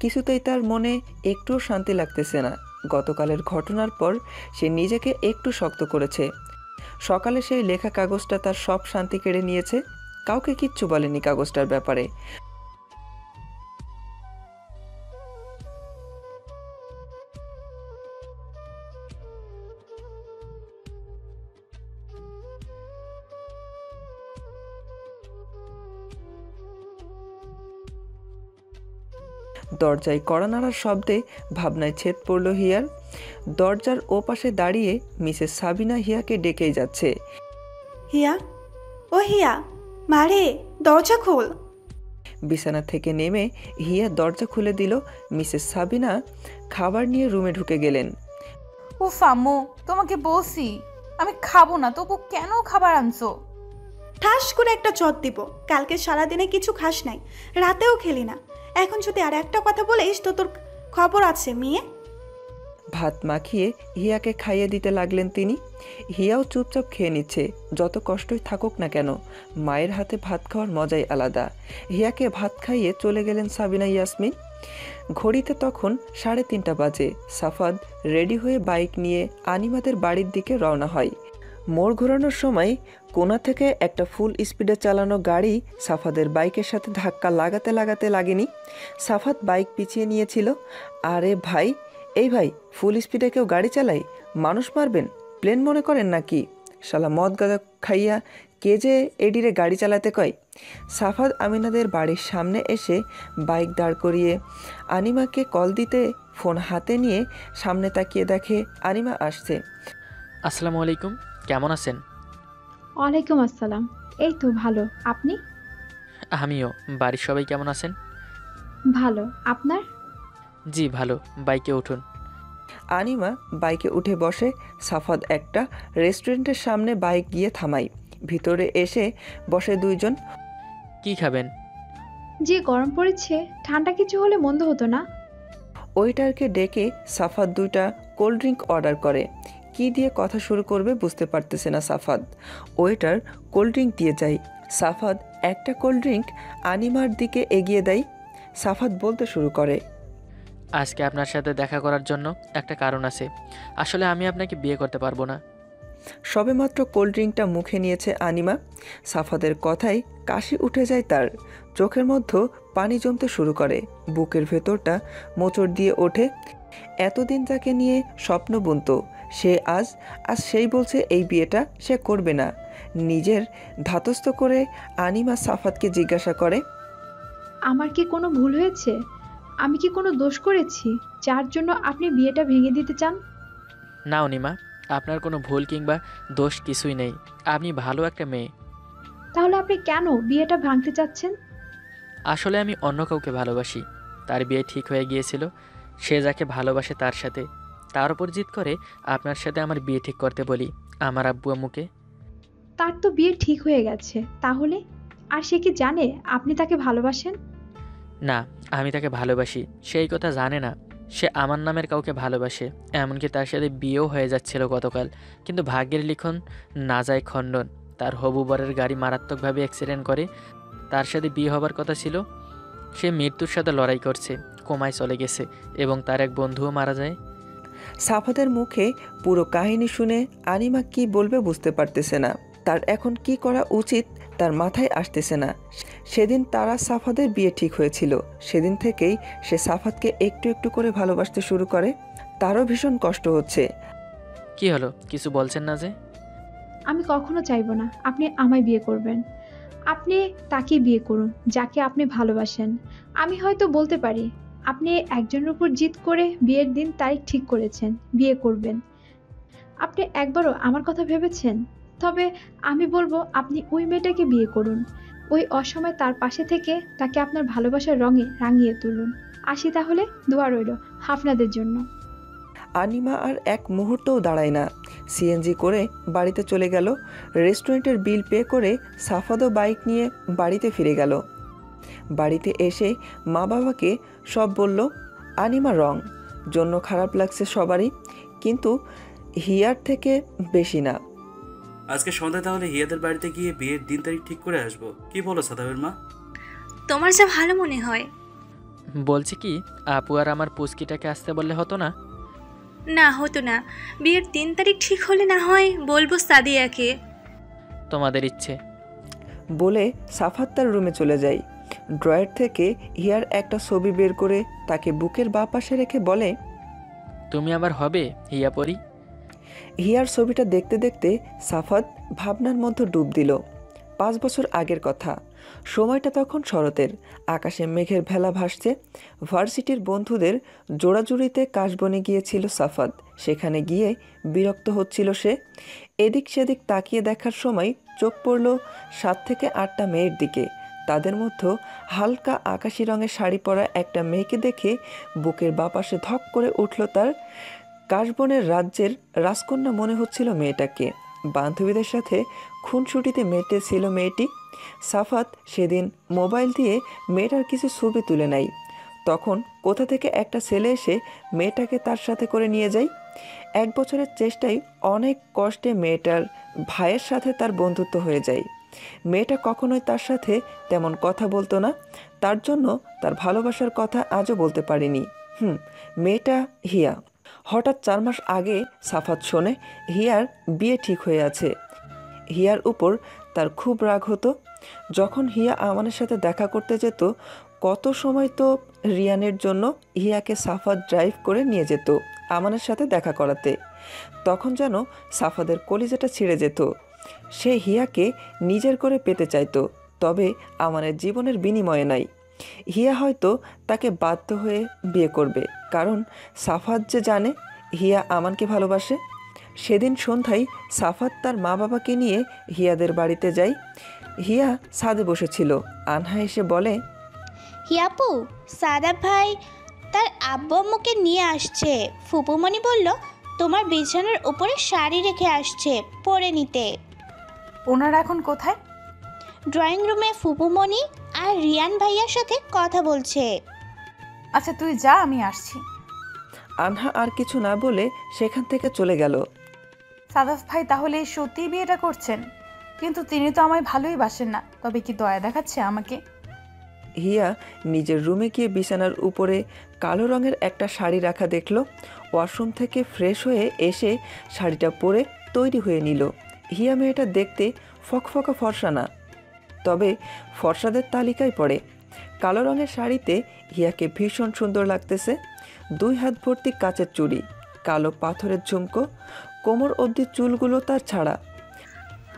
কিছুতেই তার মনে একটুও শান্তি লাগতেছে না। গতকালের ঘটনার পর সে নিজেকে একটু শক্ত করেছে। সকালে সেই লেখা কাগজটা তার সব শান্তি কেড়ে নিয়েছে। কাউকে কিচ্ছু বলেনি কাগজটার ব্যাপারে। দরজায় কড়া নাড়ার শব্দে ভাবনায় ছেদ পড়ল হিয়ার। দরজার ওপাশে দাঁড়িয়ে মিসেস সাবিনা হিয়াকে ডেকেই যাচ্ছে। হিয়া, ও হিয়া, মারে দরজা খোল। বিছানা থেকে নেমে হিয়া দরজা খুলে দিল। মিসেস সাবিনা খাবার নিয়ে রুমে ঢুকে গেলেন। উফ আম্মু, তোমাকে বলছি আমি খাবো না, তবু কেন খাবার আনছো? ঠাস করে একটা চট দিব। কালকে সারাদিনে কিছু খাস নাই, রাতেও খেলি না, এখন যদি আর একটা কথা বলিস তো তোর খবর আছে মেয়ে। ভাত মাখিয়ে হিয়াকে খাইয়ে দিতে লাগলেন তিনি। হিয়াও চুপচাপ খেয়ে নিচ্ছে। যত কষ্টই থাকুক না কেন, মায়ের হাতে ভাত খাওয়ার মজাই আলাদা। হিয়াকে ভাত খাইয়ে চলে গেলেন সাবিনা ইয়াসমিন। ঘড়িতে তখন 3:30 বাজে। সাফাদ রেডি হয়ে বাইক নিয়ে আনিমাদের বাড়ির দিকে রওনা হয়। মোড় ঘোরানোর সময় কোনা থেকে একটা ফুল স্পিডে চালানো গাড়ি সাফাদের বাইকের সাথে ধাক্কা লাগাতে লাগাতে লাগেনি। সাফাত বাইক পিছিয়ে নিয়েছিল। আরে ভাই, এই ভাই, ফুল স্পিডে কেউ গাড়ি চালায়? মানুষ মারবেন প্লেন মনে করেন নাকি? শালা মদ গাঁজা খাইয়া কে যে এডিরে গাড়ি চালাতে কয়। সাফাত আমিনাদের বাড়ির সামনে এসে বাইক দাঁড় করিয়ে আনিমাকে কল দিতে ফোন হাতে নিয়ে সামনে তাকিয়ে দেখে আনিমা আসছে। আসসালামু আলাইকুম, কেমন আছেন? ওয়ালাইকুম আসসালাম, এই তো ভালো, আপনি? আমিও। বাড়ির সবাই কেমন আছেন? ভালো, আপনার? জি ভালো। বাইকে উঠুন। আনিমা বাইকে উঠে বসে। সাফাদ একটা রেস্টুরেন্টের সামনে বাইক গিয়ে থামায়। ভিতরে এসে বসে দুইজন। কি খাবেন? যে গরম পড়েছে, ঠান্ডা কিছু হলে মন্দ হতো না। ওয়েটারকে ডেকে সাফাদ দুইটা কোল্ড ড্রিঙ্ক অর্ডার করে। কি দিয়ে কথা শুরু করবে বুঝতে পারতেছে না সাফাদ। ওয়েটার কোল্ড ড্রিঙ্ক দিয়ে যায়। সাফাদ একটা কোল্ড ড্রিঙ্ক আনিমার দিকে এগিয়ে দেয়। সাফাদ বলতে শুরু করে, আজকে আপনার সাথে দেখা করার জন্য একটা কারণ আছে। আসলে আমি আপনাকে বিয়ে করতে পারবো না। সবেমাত্র কোল্ড ড্রিঙ্কটা মুখে নিয়েছে আনিমা। সাফাদের কথায় কাশি উঠে যায় তার। চোখের মধ্যে পানি জমতে শুরু করে। বুকের ভেতরটা মোচড় দিয়ে ওঠে। এতদিন তাকে নিয়ে স্বপ্ন বুনত সে, আজ সেই বলছে এই বিয়েটা সে করবে না। নিজের ধাতস্থ করে আনিমা সাফাদকে জিজ্ঞাসা করে, আমার কি কোনো ভুল হয়েছে? আমি কি কোনো দোষ করেছি যার জন্য আপনি বিয়েটা ভেঙে দিতে চান? না অনিমা, আপনার কোনো ভুল কিংবা দোষ কিছুই নেই। আপনি ভালো একটা মেয়ে। তাহলে আপনি কেন বিয়েটা ভাঙতে চাচ্ছেন? আসলে আমি অন্য কাউকে ভালোবাসি। তার বিয়ে ঠিক হয়ে গিয়েছিল। সে যাকে ভালোবাসে তার সাথে। তার উপর জিদ করে আপনার সাথে আমার বিয়ে ঠিক করতে বলি আমার আব্বু আম্মুকে। তার তো বিয়ে ঠিক হয়ে গেছে তাহলে? আর সে কি জানে আপনি তাকে ভালোবাসেন? না, আমি তাকে ভালোবাসি সেই কথা জানে না। সে আমার নামের কাউকে ভালোবাসে। এমনকি তার সাথে বিয়েও হয়ে যাচ্ছিল গতকাল। কিন্তু ভাগ্যের লিখন না যায় খণ্ডন। তার হবু বরের গাড়ি মারাত্মকভাবে অ্যাক্সিডেন্ট করে। তার সাথে বিয়ে হবার কথা ছিল। সে মৃত্যুর সাথে লড়াই করছে, কোমায় চলে গেছে এবং তার এক বন্ধুও মারা যায়। সাফাদের মুখে পুরো কাহিনী শুনে আনিমা কি বলবে বুঝতে পারতেছে না। তার এখন কি করা উচিত তার মাথায় আসতেছে না। সেদিন তারা সাফাদের বিয়ে ঠিক হয়েছিল। সেদিন থেকেই সে সাফাদকে একটু একটু করে ভালোবাসতে শুরু করে। তারও ভীষণ কষ্ট হচ্ছে। কি হলো, কিছু বলছেন না যে? আমি কখনো চাইবো না আপনি আমায় বিয়ে করবেন। আপনি তাকে বিয়ে করুন যাকে আপনি ভালোবাসেন। আমি হয়তো বলতে পারি আপনি একজনের উপর জিদ করে বিয়ের দিন তারিখ ঠিক করেছেন, বিয়ে করবেন। আপনি একবারও আমার কথা ভেবেছেন? তবে আমি বলবো আপনি ওই মেয়েটাকে বিয়ে করুন। ওই অসময়ে তার পাশে থেকে তাকে আপনার ভালোবাসার রঙে রাঙিয়ে তুলুন। আসি তাহলে, দোয়া রইল আপনাদের জন্য। আনিমা আর এক মুহূর্তও দাঁড়ায় না। সিএনজি করে বাড়িতে চলে গেল। রেস্টুরেন্টের বিল পে করে সাফাদও বাইক নিয়ে বাড়িতে ফিরে গেল। বাড়িতে এসে মা বাবাকে সব বলল। আনিমা রং জন্য খারাপ লাগছে সবারই, কিন্তু হিয়ার থেকে বেশি না। আজকে সন্ধ্যায় তাহলে হিয়াদের বাড়িতে গিয়ে বিয়ের দিন তারিখ ঠিক করে আসবো। কি বলো সাদাবের মা? তোমার যা ভালো মনে হয়। বলছি কি, আপু আর আমার পুচকিটাকে আসতে বললে হতো না? না, হতো না। বিয়ের দিন তারিখ ঠিক হলে না হয় বলবো সাদিয়াকে। তোমাদের ইচ্ছে। বলে সাফাত তার রুমে চলে যায়। ড্রয়ার থেকে হিয়ার একটা ছবি বের করে তাকে বুকের বাঁ পাশে রেখে বলে, তুমি আবার হবে হিয়া পরি। হিয়ার ছবিটা দেখতে দেখতে সাফাত ভাবনার মধ্যে ডুব দিল। 5 বছর আগের কথা। সময়টা তখন শরতের। আকাশে মেঘের ভেলা ভাসছে। ভার্সিটির বন্ধুদের জোড়াজুড়িতে কাশবনে গিয়েছিল সাফাত। সেখানে গিয়ে বিরক্ত হচ্ছিল সে। এদিক সেদিক তাকিয়ে দেখার সময় চোখ পড়ল 7 থেকে 8টা মেয়ের দিকে। তাদের মধ্যে হালকা আকাশি রঙের শাড়ি পরা একটা মেয়েকে দেখে বুকের বাপাশে ধক করে উঠল তার। কাশবনের রাজ্যের রাজকন্যা মনে হচ্ছিল মেয়েটাকে। বান্ধবীদের সাথে খুনসুটিতে মেতেছিল মেয়েটি। সাফাত সেদিন মোবাইল দিয়ে মেয়েটার কিছু ছবি তুলে নেয়। তখন কোথা থেকে একটা ছেলে এসে মেয়েটাকে তার সাথে করে নিয়ে যায়। 1 বছরের চেষ্টায় অনেক কষ্টে মেয়েটার ভাইয়ের সাথে তার বন্ধুত্ব হয়ে যায়। মেয়েটা কখনোই তার সাথে তেমন কথা বলতো না। তার জন্য তার ভালোবাসার কথা আজও বলতে পারেনি। মেয়েটা হিয়া। হঠাৎ 4 মাস আগে সাফাত শোনে হিয়ার বিয়ে ঠিক হয়ে আছে। হিয়ার উপর তার খুব রাগ হতো। যখন হিয়া আমানের সাথে দেখা করতে যেত কত সময় তো রিয়ানের জন্য হিয়াকে সাফাত ড্রাইভ করে নিয়ে যেত আমানের সাথে দেখা করাতে। তখন যেন সাফাদের কলিজাটা ছিঁড়ে যেত। সে হিয়াকে নিজের করে পেতে চাইতো, তবে আমানের জীবনের বিনিময়ে নাই। হিয়া হয়তো তাকে বাধ্য হয়ে বিয়ে করবে, কারণ সাফাত যে জানে হিয়া আমানকে ভালোবাসে। সেদিন সন্ধ্যায় সাফাত তার মা বাবাকে নিয়ে হিয়াদের বাড়িতে যায়। হিয়া ছাদে বসেছিল। আনহা এসে বলে, হিয়াপু, সাদা ভাই তার আব্বু আম্মুকে নিয়ে আসছে। ফুপুমণি বলল, তোমার বিছানার উপরে শাড়ি রেখে আসছে পরে নিতে। ওনারা এখন কোথায়? ড্রয়িং রুমে ফুপুমণি আর রিয়ান ভাইয়ার সাথে কথা বলছে। আচ্ছা তুই যা, আমি আসছি। আনহা আর কিছু না বলে সেখান থেকে চলে গেল। সাদাফ ভাই তাহলে সত্যি বিয়েটা করছেন? কিন্তু তিনি তো আমায় ভালোই বাসেন না, তবে কি দয়া দেখাচ্ছে আমাকে? হিয়া নিজের রুমে গিয়ে বিছানার উপরে কালো রঙের একটা শাড়ি রাখা দেখল। ওয়াশরুম থেকে ফ্রেশ হয়ে এসে শাড়িটা পরে তৈরি হয়ে নিল। হিয়া মেয়েটা দেখতে ফকফকা ফর্সা না, তবে ফর্সাদের তালিকায় পড়ে। কালো রঙের শাড়িতে হিয়াকে ভীষণ সুন্দর লাগতেছে। দুই হাত ভর্তি কাচের চুড়ি, কালো পাথরের ঝুমকো, কোমর অবধি চুলগুলো তার ছাড়া।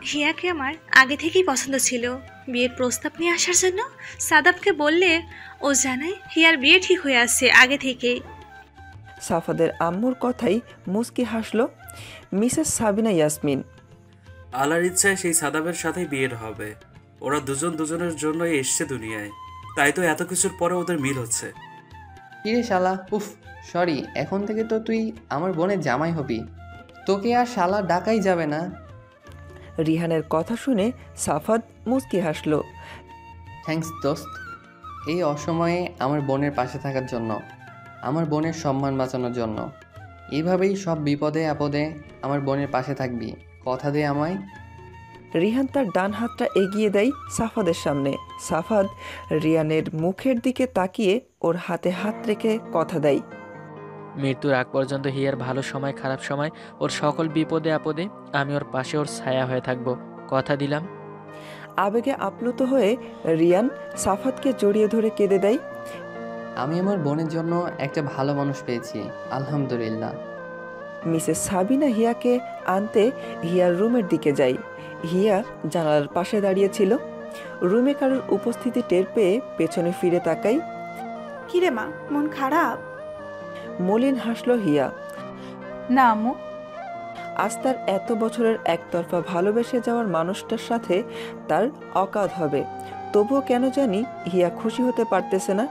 হিয়াকে আমার আগে থেকেই পছন্দ ছিল। বিয়ের প্রস্তাব নিয়ে আসার জন্য সাদাবকে বললে ও জানায় হিয়ার বিয়ে ঠিক হয়ে আসছে আগে থেকে। সাফাদের আম্মুর কথাই মুস্কি হাসল মিসেস সাবিনা ইয়াসমিন। আলার ইচ্ছায় সেই সাদাবের সাথেই বিয়ের হবে। ওরা দুজন দুজনের জন্যই এসছে দুনিয়ায়, তাই তো এত কিছুর পরে ওদের মিল হচ্ছে। কিরে শালা, উফ সরি, এখন থেকে তো তুই আমার বোনের জামাই হবি, তোকে আর শালা ডাকাই যাবে না। রিহানের কথা শুনে সাফাদ মুচকি হাসল। থ্যাঙ্কস দোস্ত, এই অসময়ে আমার বোনের পাশে থাকার জন্য, আমার বোনের সম্মান বাঁচানোর জন্য। এভাবেই সব বিপদে আপদে আমার বোনের পাশে থাকবি, কথা দে আমায়। রিহান তার ডান হাতটা এগিয়ে দেয় সাফাদের সামনে। সাফাদ রিহানের মুখের দিকে তাকিয়ে ওর হাতে হাত রেখে কথা দেয়, মৃত্যুর আগ পর্যন্ত হিয়ার ভালো সময় খারাপ সময়, ওর সকল বিপদে আপদে আমি ওর পাশে ওর ছায়া হয়ে থাকব, কথা দিলাম। আবেগে আপ্লুত হয়ে রিয়ান সাফাদকে জড়িয়ে ধরে কেঁদে দেয়। আমি আমার বোনের জন্য একটা ভালো মানুষ পেয়েছি, আলহামদুলিল্লাহ। মিসেস সাবিনা হিয়াকে আনতে হিয়ার রুমের দিকে যাই। হিয়া জানালার পাশে দাঁড়িয়েছিল। রুমে কারোর উপস্থিতি টের পেয়ে পেছনে ফিরে তাকাই। কিরে মা, মন খারাপ? মলিন হাসলো হিয়া। না আম্মু, আজ তার এত বছরের একতরফা ভালোবেসে যাওয়ার মানুষটার সাথে তার অকাধ হবে, তবুও কেন জানি হিয়া খুশি হতে পারতেছে না।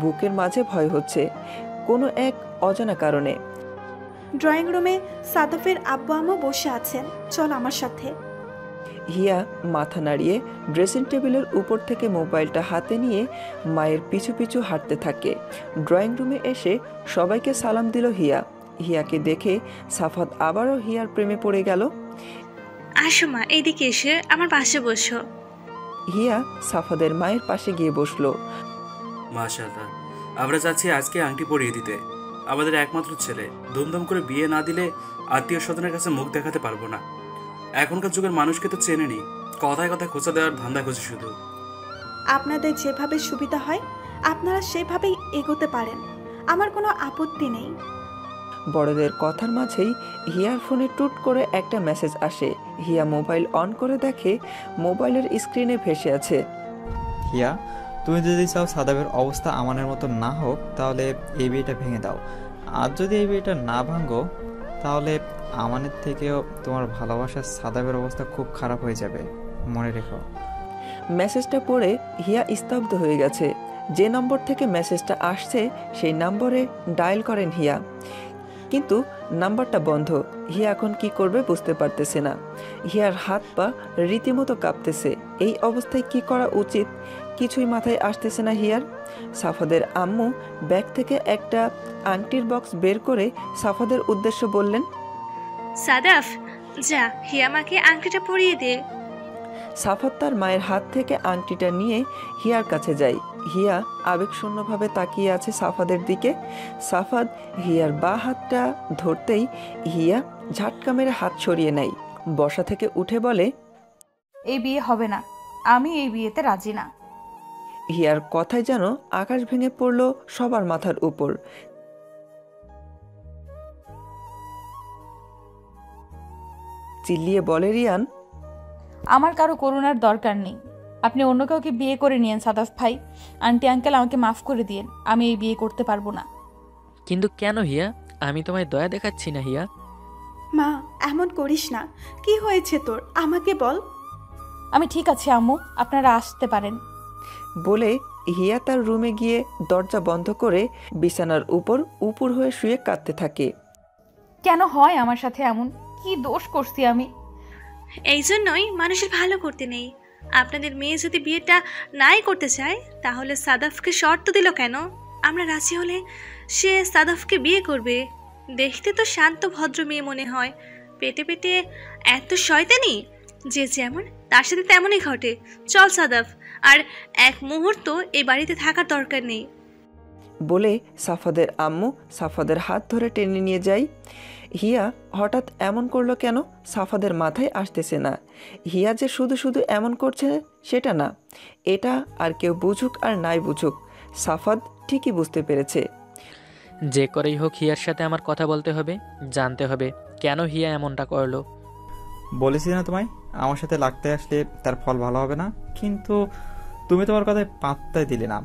বুকের মাঝে ভয় হচ্ছে কোনো এক অজানা কারণে। ড্রয়িং রুমে সাদফের আব্বু আম্মু বসে আছেন, চল আমার সাথে। হিয়া মাথা নাড়িয়ে ড্রেসিং টেবিলের উপর থেকে মোবাইলটা হাতে নিয়ে মায়ের পিছু পিছু হাঁটতে থাকে। ড্রয়িং রুমে এসে সবাইকে সালাম দিল হিয়া। হিয়াকে দেখে সাফাত আবারও হিয়ার প্রেমে পড়ে গেল। আসো মা, এইদিকে এসে আমার পাশে বসো। হিয়া সাফাদের মায়ের পাশে গিয়ে বসলো। মাশাআল্লাহ, আমরা যাচ্ছি আজকে আংটি পরিয়ে দিতে। আমাদের একমাত্র ছেলে, ধুমধাম করে বিয়ে না দিলে আত্মীয় স্বজনের কাছে মুখ দেখাতে পারবো না। এখনকার যুগের মানুষকে তো চেনেনি, কথায় কথায় খোঁচা দেওয়ার ধান্দা খোঁজে শুধু। আপনাদের যেভাবে সুবিধা হয় আপনারা সেভাবেই এগোতে পারেন, আমার কোনো আপত্তি নেই। বড়দের কথার মাঝেই হিয়ার ফোনে টুট করে একটা মেসেজ আসে। হিয়া মোবাইল অন করে দেখে মোবাইলের স্ক্রিনে ভেসে আছে, হিয়া তুমি যদি চাও সাদাবের অবস্থা আমানের মতো না হোক তাহলে এই বিয়েটা ভেঙে দাও। আর যদি এই বিয়েটা না ভাঙো তাহলে আমানের থেকেও তোমার ভালোবাসার সাদাবের অবস্থা খুব খারাপ হয়ে যাবে, মনে রেখো। মেসেজটা পড়ে হিয়া স্তব্ধ হয়ে গেছে। যে নম্বর থেকে মেসেজটা আসছে সেই নম্বরে ডায়াল করেন হিয়া, কিন্তু নাম্বারটা বন্ধ। হিয়া এখন কি করবে বুঝতে পারতেছে না। হিয়ার হাত পা রীতিমতো কাঁপতেছে। এই অবস্থায় কি করা উচিত কিছুই মাথায় আসতেছে না হিয়ার। সাফাদের আম্মু ব্যাগ থেকে একটা আংটির বক্স বের করে সাফাদের উদ্দেশ্য বললেন, সাদাফ যা হিয়ামাকে আংটিটা পরিয়ে দে। সাফাত তার মায়ের হাত থেকে আংটিটা নিয়ে হিয়ার কাছে যায়। হিয়া আবেগশূন্যভাবে তাকিয়ে আছে সাফাদের দিকে। সাফাত হিয়ার বা হাতটা ধরতেই হিয়া ঝাটকা মেরে হাত সরিয়ে নেয়। বসা থেকে উঠে বলে, এই বিয়ে হবে না, আমি এই বিয়েতে রাজি না। হিয়ার কথায় যেন আকাশ ভেঙে পড়ল সবার মাথার উপর। চিল্লিয়ে বলে রিয়ান, আমার কারো করুণার দরকার নেই, আপনি অন্য কাউকে বিয়ে করে নিয়েন সাদাফ ভাই। আন্টি আঙ্কেল আমাকে মাফ করে দিয়েন, আমি এই বিয়ে করতে পারবো না। কিন্তু কেন হিয়া, আমি তোমায় দয়া দেখাচ্ছি না? হিয়া মা, এমন করিস না, কি হয়েছে তোর, আমাকে বল। আমি ঠিক আছে আম্মু, আপনারা আসতে পারেন। बोले হিয়া তার রুমে গিয়ে দরজা বন্ধ করে বিছানার উপর উপর হয়ে শুয়ে কাঁদতে থাকে। কেন হয় আমার সাথে এমন? কি দোষ করছি আমি? এইজন্যই মানুষের ভালো করতে নেই। আপনাদের মেয়ে যদি বিয়েটা নাই করতে চায় তাহলে সাদাফকে শর্ত দিল কেন? আমরা রাজি হলে সে সাদাফকে বিয়ে করবে। দেখতে তো শান্ত ভদ্র মেয়ে মনে হয়, পেটে পেটে এত শয়তানি যে যেমন তার সাথে তেমনই ঘটে। চল সাদাফ, আর এক মুহূর্ত এই বাড়িতে থাকার দরকার নেই বলে সাফাদের আম্মু সাফাদের হাত ধরে টেনে নিয়ে যায়। হিয়া হঠাৎ এমন করলো কেন সাফাদের মাথায় আসতেছে না। হিয়া যে শুধু শুধু এমন করছে সেটা না, এটা আর কেউ বুঝুক আর নাই বুঝুক সাফাদ ঠিকই বুঝতে পেরেছে। যে করেই হোক হিয়ার সাথে আমার কথা বলতে হবে, জানতে হবে কেন হিয়া এমনটা করলো। বলেছি না তোমায় আমার সাথে লাগতে আসলে তার ফল ভালো হবে না, কিন্তু তুমি তোমার কথায় পাত্তাই দিলে না।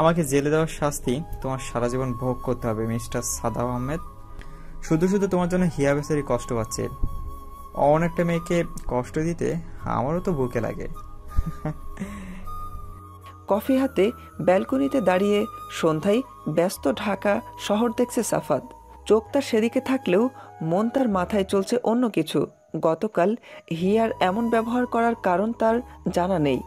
আমাকে জেলে দেওয়ার শাস্তি তোমার সারা জীবন ভোগ করতে হবে মিস্টার সাদাব আহমেদ। শুধু শুধু তোমার জন্য হিয়া বেচারি কষ্ট পাচ্ছে। অনেকটা মেয়েকে কষ্ট দিতে আমারও তো বুকে লাগে। কফি হাতে ব্যালকনিতে দাঁড়িয়ে সন্ধ্যায় ব্যস্ত ঢাকা শহর দেখছে সাফাদ। চোখ তার সেদিকে থাকলেও মন তার মাথায় চলছে অন্য কিছু। গতকাল হিয়ার এমন ব্যবহার করার কারণ তার জানা নেই।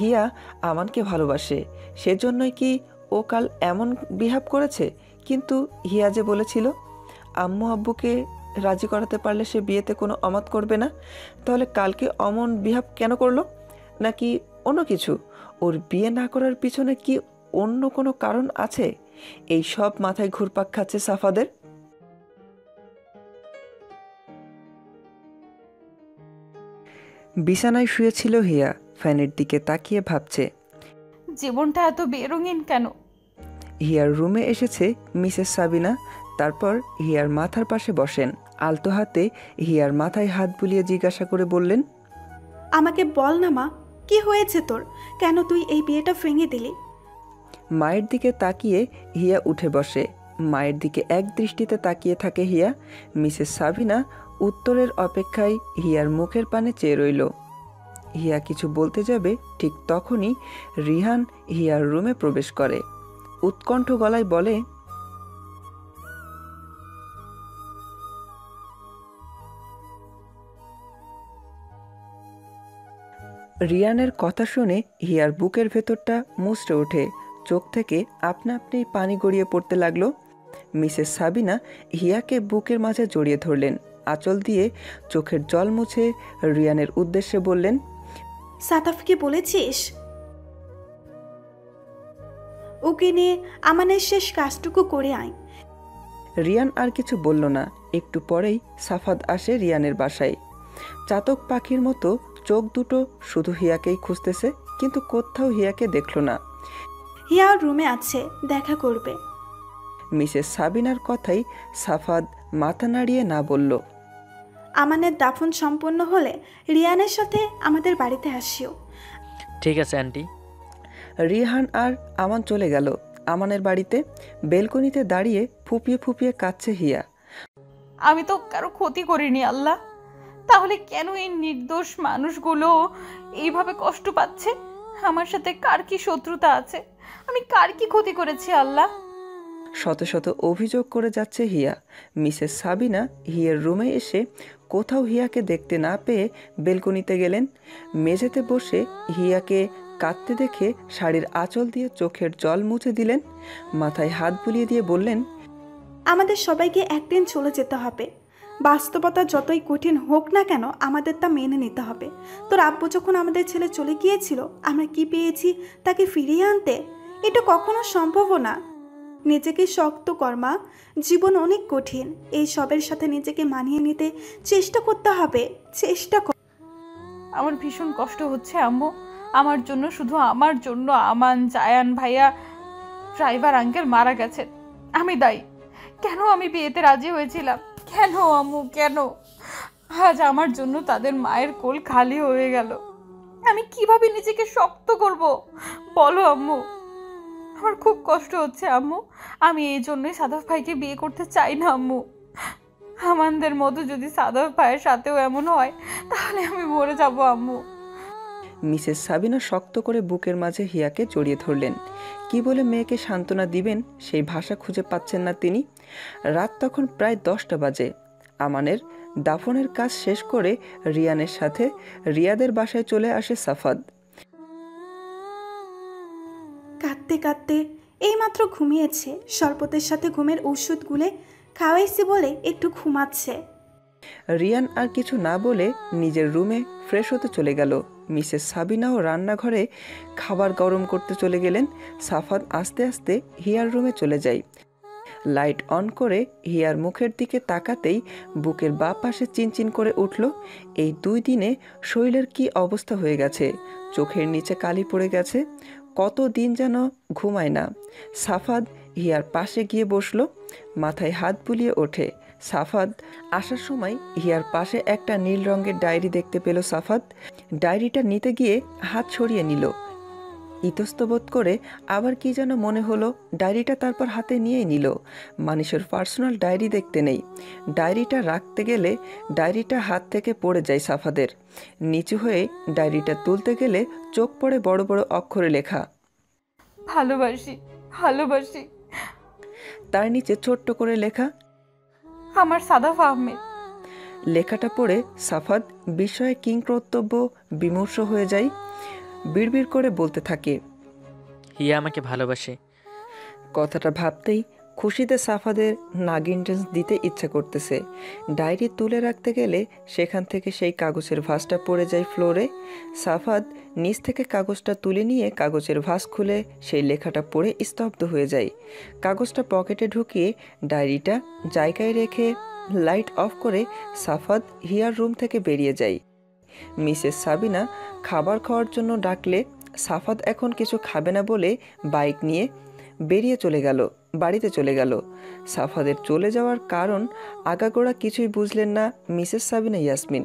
হিয়া আমানকে ভালোবাসে, সেজন্যই কি ও কাল এমন বিহেভ করেছে? কিন্তু হিয়া যে বলেছিল আম্মু আব্বুকে রাজি করাতে পারলে সে বিয়েতে কোনো অমাত করবে না, তাহলে কালকে অমন বিহেভ কেন করলো? নাকি অন্য কিছু? ওর বিয়ে না করার পিছনে কি অন্য কোনো কারণ আছে? এই সব মাথায় ঘুরপাক খাচ্ছে সাফাদের। বিছানায় শুয়েছিল হিয়া, ফ্যানের দিকে তাকিয়ে ভাবছে জীবনটা এত বেরঙিন কেন। হিয়ার রুমে এসেছে মিসেস সাবিনা, তারপর হিয়ার মাথার পাশে বসেন। আলতো হাতে হিয়ার মাথায় হাত বুলিয়ে জিজ্ঞাসা করে বললেন, আমাকে বল না মা, কি হয়েছে তোর? কেন তুই এই বিয়েটা ভেঙে দিলি? মায়ের দিকে তাকিয়ে হিয়া উঠে বসে। মায়ের দিকে এক দৃষ্টিতে তাকিয়ে থাকে হিয়া। মিসেস সাবিনা উত্তরের অপেক্ষায় হিয়ার মুখের পানে চেয়ে রইল। হিয়া কিছু বলতে যাবে ঠিক তখনই রিহান হিয়ার রুমে প্রবেশ করে। উৎকণ্ঠ গলায় বলে, রিয়ানের কথা শুনে হিয়ার বুকের ভেতরটা মুচড়ে ওঠে, চোখ থেকে আপনা আপনি পানি গড়িয়ে পড়তে লাগলো। মিসেস সাবিনা হিয়াকে বুকের মাঝে জড়িয়ে ধরলেন, আঁচল দিয়ে চোখের জল মুছে রিয়ানের উদ্দেশ্যে বললেন, সাতাফকে বলেছিস? ওকে নিয়ে আমানের শেষ কাজটুকু করে আয়। রিয়ান আর কিছু বলল না। একটু পরেই সাফাদ আসে রিয়ানের বাসায়। চাতক পাখির মতো চোখ দুটো শুধু হিয়াকেই খুঁজতেছে, কিন্তু কোথাও হিয়াকে দেখল না। হিয়া রুমে আছে, দেখা করবে। মিসেস সাবিনার কথাই সাফাদ মাথা নাড়িয়ে না বলল। আমানের দাফন সম্পন্ন হলে রিয়ানের সাথে আমাদের বাড়িতে আসিও। ঠিক আছে আন্টি। রিহান আর আমান চলে গেল আমানের বাড়িতে। বেলকনিতে দাঁড়িয়ে ফুপিয়ে ফুপিয়ে কাঁদছে হিয়া। আমি তো কারো ক্ষতি করিনি আল্লাহ, তাহলে কেন এই নির্দোষ মানুষগুলো এইভাবে কষ্ট পাচ্ছে? আমার সাথে কার কি শত্রুতা আছে? আমি কার কি ক্ষতি করেছি আল্লাহ? শত শত অভিযোগ করে যাচ্ছে হিয়া। মিসেস সাবিনা হিয়ার রুমে এসে কোথাও হিয়াকে দেখতে না পেয়ে বেলকনিতে গেলেন। মেঝেতে বসে হিয়াকে কাঁদতে দেখে শাড়ির আঁচল দিয়ে চোখের জল মুছে দিলেন, মাথায় হাত বুলিয়ে দিয়ে বললেন, আমাদের সবাইকে একদিন চলে যেতে হবে। বাস্তবতা যতই কঠিন হোক না কেন আমাদের তা মেনে নিতে হবে। তোর আব্বু যখন আমাদের ছেলে চলে গিয়েছিল আমরা কি পেয়েছি? তাকে ফিরিয়ে আনতে? এটা কখনো সম্ভব না। নিজেকে শক্ত কর্মা, জীবন অনেক কঠিন, এই সবের সাথে নিজেকে মানিয়ে নিতে চেষ্টা করতে হবে। চেষ্টা কর। আমার ভীষণ কষ্ট হচ্ছে আম্মু, আমার জন্য, শুধু আমার জন্য আমান, জায়ান ভাইয়া, ড্রাইভার আঙ্কেল মারা গেছেন। আমি দায়ী। কেন আমি বিয়েতে রাজি হয়েছিলাম? কেন আম্মু কেন? আজ আমার জন্য তাদের মায়ের কোল খালি হয়ে গেল। আমি কিভাবে নিজেকে শক্ত করব বলো আম্মু? আমার খুব কষ্ট হচ্ছে আম্মু। আমি এই জন্যই সাদাফ ভাইকে বিয়ে করতে চাই না আম্মু। আমাদের মতো যদি সাদাফ ভাইয়ের সাথেও এমন হয় তাহলে আমি মরে যাব আম্মু। মিসেস সাবিনা শক্ত করে বুকের মাঝে হিয়াকে জড়িয়ে ধরলেন। কি বলে মেয়েকে সান্ত্বনা দিবেন সেই ভাষা খুঁজে পাচ্ছেন না তিনি। রাত তখন প্রায় ১০টা বাজে। আমানের দাফনের কাজ শেষ করে রিয়ানের সাথে রিয়াদের বাসায় চলে আসে সাফাদ। কাঁদতে কাঁদতে এইমাত্র ঘুমিয়েছে, শরবতের সাথে ঘুমের ঔষধ গুলে খাওয়াইছি বলে একটু ঘুমাচ্ছে। রিয়ান আর কিছু না বলে নিজের রুমে ফ্রেশ হতে চলে গেল। মিসেস সাবিনাও রান্নাঘরে খাবার গরম করতে চলে গেলেন। সাফাদ আস্তে আস্তে হিয়ার রুমে চলে যায়। লাইট অন করে হিয়ার মুখের দিকে তাকাতেই বুকের বাঁ পাশে চিনচিন করে উঠল। এই দুই দিনে শরীরের কি অবস্থা হয়ে গেছে, চোখের নিচে কালি পড়ে গেছে, কত দিন যেন ঘুমায় না। সাফাদ হিয়ার পাশে গিয়ে বসল, মাথায় হাত বুলিয়ে ওঠে। সাফাদ আসার সময় হিয়ার পাশে একটা নীল রঙের ডায়েরি দেখতে পেল। সাফাদ ডায়েরিটা নিতে গিয়ে হাত সরিয়ে নিল, ইতস্তবোধ করে। আবার কি যেন মনে হলো, ডায়েরিটা তারপর হাতে নিয়েই নিল। মানুষের পার্সোনাল ডায়েরি দেখতে নেই। ডায়েরিটা রাখতে গেলে ডায়েরিটা হাত থেকে পড়ে যায় সাফাদের। নিচু হয়ে ডায়েরিটা তুলতে গেলে চোখ পড়ে বড় বড় অক্ষরে লেখা, ভালোবাসি ভালোবাসি। তার নিচে ছোট্ট করে লেখা, আমার সাদাফ আহমেদ। লেখাটা পড়ে সাফাদ বিষয়ে কিংকর্তব্য বিমর্ষ হয়ে যায়, বিড়বিড় করে বলতে থাকে, হিয়া আমাকে ভালোবাসে। কথাটা ভাবতেই খুশিতে সাফাদের নাগিনটেন্স দিতে ইচ্ছা করতেছে। ডায়েরি তুলে রাখতে গেলে সেখান থেকে সেই কাগজের ভাঁজটা পড়ে যায় ফ্লোরে। সাফাদ নিচ থেকে কাগজটা তুলে নিয়ে কাগজের ভাঁজ খুলে সেই লেখাটা পড়ে স্তব্ধ হয়ে যায়। কাগজটা পকেটে ঢুকিয়ে ডায়েরিটা জায়গায় রেখে লাইট অফ করে সাফাদ হিয়ার রুম থেকে বেরিয়ে যায়। মিসেস সাবিনা খাবার খাওয়ার জন্য ডাকলে সাফাদ এখন কিছু খাবে না বলে বাইক নিয়ে বেরিয়ে চলে গেল, বাড়িতে চলে গেল। সাফাদের চলে যাওয়ার কারণ আগাগোড়া কিছুই বুঝলেন না মিসেস সাবিনা ইয়াসমিন।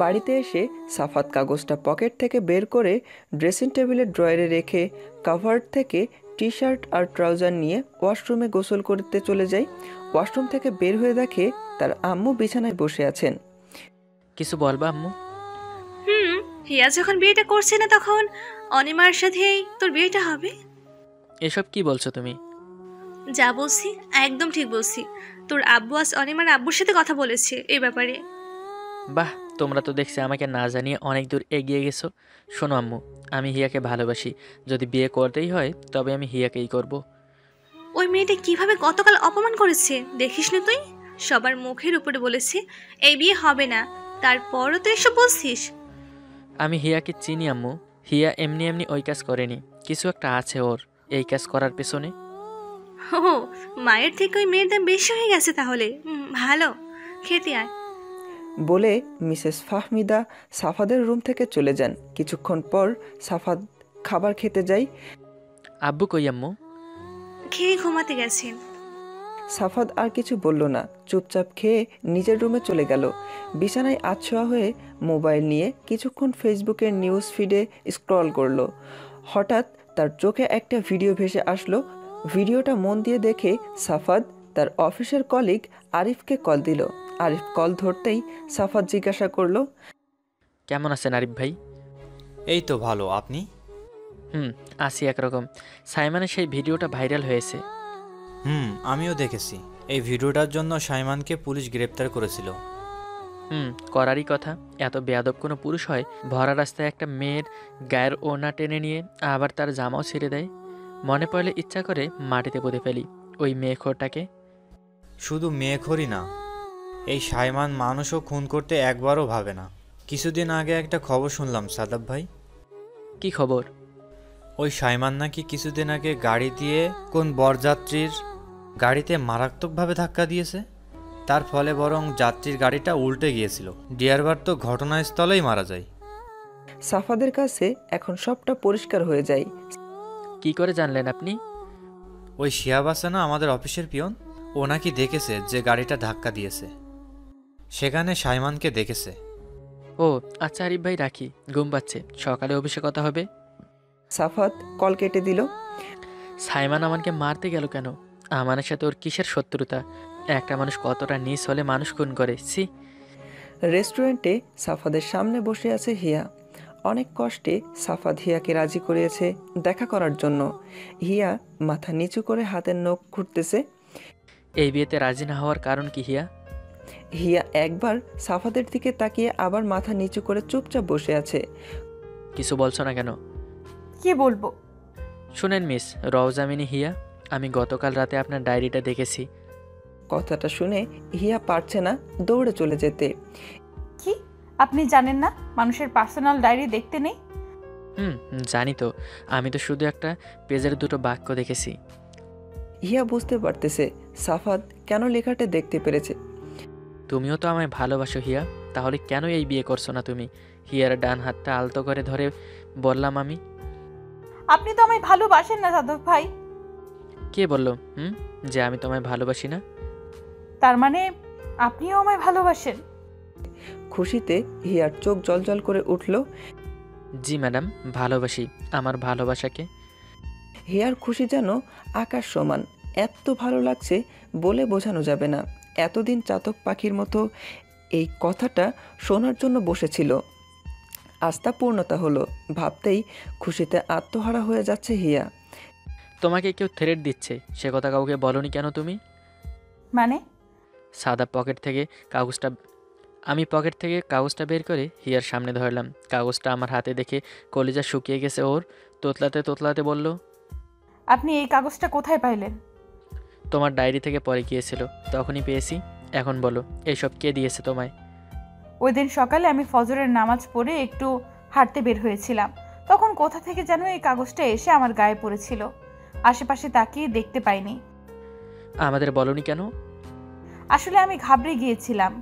বাড়িতে এসে সাফাদ কাগজটা পকেট থেকে বের করে ড্রেসিং টেবিলের ড্রয়ারে রেখে কাভার্ড থেকে টি শার্ট আর ট্রাউজার নিয়ে ওয়াশরুমে গোসল করতে চলে যায়। ওয়াশরুম থেকে বের হয়ে দেখে তার আম্মু বিছানায় বসে আছেন। কিছু বলবা আম্মু? হিয়া যখন বিয়েটা করছে না তখন অনিমার সাথেই তোর বিয়েটা হবে। এসব কি বলছো তুমি? যা বলছি একদম ঠিক বলছি। তোর আব্বু আজ অনিমার আব্বুর সাথে কথা বলেছে এই ব্যাপারে। বাহ, তোমরা তো দেখছি আমাকে না জানিয়ে অনেক দূর এগিয়ে গেছো। শোনো আম্মু, আমি হিয়াকে ভালোবাসি। যদি বিয়ে করতেই হয় তবে আমি হিয়াকেই করব। ওই মেয়েটা কিভাবে গতকাল অপমান করেছে দেখিস না তুই? সবার মুখের উপরে বলেছে এই বিয়ে হবে না, তারপরও তুই এসব বলছিস। আমি হিয়াকে চিনি আম্মু, হিয়া এমনি এমনি ওই কাজ করেনি, কিছু একটা আছে ওর এই কাজ করার পেছনে। ও মায়ের থেকে ওই মেয়ের দাম বেশি হয়ে গেছে তাহলে, ভালো খেতে আয় বলে মিসেস ফাহমিদা সাফাদের রুম থেকে চলে যান। কিছুক্ষণ পর সাফাদ খাবার খেতে যায়। আব্বু কই আম্মু? খেয়ে ঘুমাতে গেছেন। সাফাদ আর কিছু বলল না, চুপচাপ খেয়ে নিজের রুমে চলে গেল। বিছানায় আচ্ছোয়া হয়ে মোবাইল নিয়ে কিছুক্ষণ ফেসবুকের নিউজ ফিডে স্ক্রল করল। হঠাৎ তার চোখে একটা ভিডিও ভেসে আসলো। ভিডিওটা মন দিয়ে দেখে সাফাদ তার অফিসের কলিগ আরিফকে কল দিল। আরিফ কল ধরতেই সাফাদ জিজ্ঞাসা করল, কেমন আছেন আরিফ ভাই? এই তো ভালো, আপনি? আছি একরকম। সাইমানের সেই ভিডিওটা ভাইরাল হয়েছে। আমিও দেখেছি। এই ভিডিওটার জন্য সাইমানকে পুলিশ গ্রেপ্তার করেছিল। করারই কথা, এত বেয়াদব কোনো পুরুষ হয় ভরা রাস্তায় একটা মেয়ের গায়ের ওড়না টেনে নিয়ে আবার তার জামাও ছেড়ে দেয়। মনে পড়লে ইচ্ছা করে মাটিতে পুঁতে ফেলি ওই মেয়েখোরটাকে। শুধু মেয়েখোরই না, এই সাইমান মানুষও খুন করতে একবারও ভাবে না। কিছুদিন আগে একটা খবর শুনলাম সাদাব ভাই। কি খবর? ওই সাইমান নাকি কিছুদিন আগে গাড়ি দিয়ে কোন বরযাত্রীর গাড়িতে মারাত্মকভাবে ধাক্কা দিয়েছে, তার ফলে বরং যাত্রীর গাড়িটা উল্টে গিয়েছিল। ডিয়ারবার তো ঘটনাস্থলেই মারা যায়। সাফাদের কাছে এখন সবটা পরিষ্কার হয়ে যায়। কি করে জানলেন আপনি? ওই শিয়াব আছে না আমাদের অফিসের পিয়ন, ও নাকি দেখেছে যে গাড়িটা ধাক্কা দিয়েছে, সেখানে সাইমানকে দেখেছে। ও আচ্ছা আরিফ ভাই, রাখি, ঘুম পাচ্ছে, সকালে অফিসে কথা হবে। সাফাদ কল কেটে দিল। সাইমান আমানকে মারতে গেল কেন? আমানের সাথে ওর কিসের শত্রুতা? একটা মানুষ কতটা নিচ হলে মানুষ খুন করে, ছি। রেস্টুরেন্টে সাফাদের সামনে বসে আছে হিয়া। অনেক কষ্টে সাফাত হিয়াকে রাজি করিয়েছে দেখা করার জন্য। হিয়া মাথা নিচু করে হাতের নখ ঘুরতেছে। এই বিয়েতে রাজি না হওয়ার কারণ কি হিয়া? হিয়া একবার সাফাতের দিকে তাকিয়ে আবার মাথা নিচু করে চুপচাপ বসে আছে। কিছু বলছো না কেন? কি বলবো? শুনেন মিস রওজামিনী হিয়া, আমি গতকাল রাতে আপনার ডায়েরিটা দেখেছি। কথাটা শুনে হিয়া পারছে না দৌড়ে চলে যেতে। কি আপনি জানেন না মানুষের পার্সোনাল ডায়েরি দেখতে নেই? জানি তো, আমি তো শুধু একটা পেজের দুটো বাক্য দেখেছি। হিয়া বুঝতে পারতেছে সাফাত কেন লেখাটা দেখতে পেরেছে। তুমিও তো আমায় ভালোবাসো হিয়া, তাহলে কেন এই বিয়ে করছো না তুমি? হিয়ার ডান হাতটা আলতো করে ধরে বললাম আমি। আপনি তো আমায় ভালোবাসেন না সাধব ভাই। কে বললো যে আমি তোমায় ভালোবাসি না? তার মানে আপনিও আমায় ভালোবাসেন? খুশিতে হিয়ার চোখ জলজল করে উঠল। জি ম্যাডাম, ভালোবাসি। আমার ভালোবাসাকে হিয়ার খুশি যেন আকাশ সমান। এত ভালো লাগছে বলে বোঝানো যাবে না। এতদিন চাতক পাখির মতো এই কথাটা শোনার জন্য বসেছিল, আস্থা পূর্ণতা হলো। ভাবতেই খুশিতে আত্মহারা হয়ে যাচ্ছে হিয়া। তোমাকে কেউ থ্রেট দিচ্ছে, সে কথা কাউকে বলনি কেন তুমি? মানে? সাদা আমি পকেট থেকে কাগজটা বের করে হিয়ার সামনে ধরলাম। কাগজটা আমার হাতে দেখে কলিজা শুকিয়ে গেছে ওর। তোতলাতে তোতলাতে বলল, আপনি এই কাগজটা কোথায় পাইলেন? তোমার ডায়েরি থেকে পরে গিয়েছিল, তখনই পেয়েছি। এখন বলো এইসব কে দিয়েছে তোমায়? ওই দিন সকালে আমি ফজরের নামাজ পড়ে একটু হাঁটতে বের হয়েছিলাম, তখন কোথা থেকে যেন এই কাগজটা এসে আমার গায়ে পড়েছিল। আশেপাশে তাকিয়ে দেখতে পাইনি। আমাদের বলনি কেন? আসলে আমি ঘাবড়ে গিয়েছিলাম।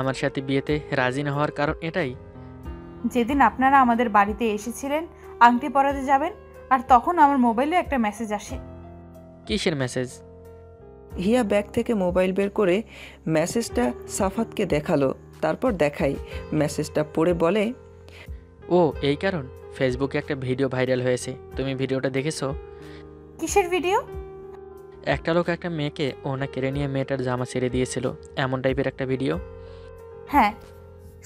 আমার সাথে বিয়েতে রাজি না হওয়ার কারণ এটাই? যেদিন আপনারা আমাদের বাড়িতে এসেছিলেন আংটি পরাতে যাবেন, আর তখন আমার মোবাইলে একটা মেসেজ আসে। কিসের মেসেজ? হিয়া ব্যাগ থেকে মোবাইল বের করে মেসেজটা সাফাতকে দেখালো। তারপর দেখাই মেসেজটা পড়ে বলে, ও এই কারণ? ফেসবুকে একটা ভিডিও ভাইরাল হয়েছে, তুমি ভিডিওটা দেখেছো? কিসের ভিডিও? একটা লোক একটা মেয়েকে ওনা কেড়ে নিয়ে মেয়েটার জামা ছেড়ে দিয়েছিল, এমন টাইপের একটা ভিডিও। হ্যাঁ,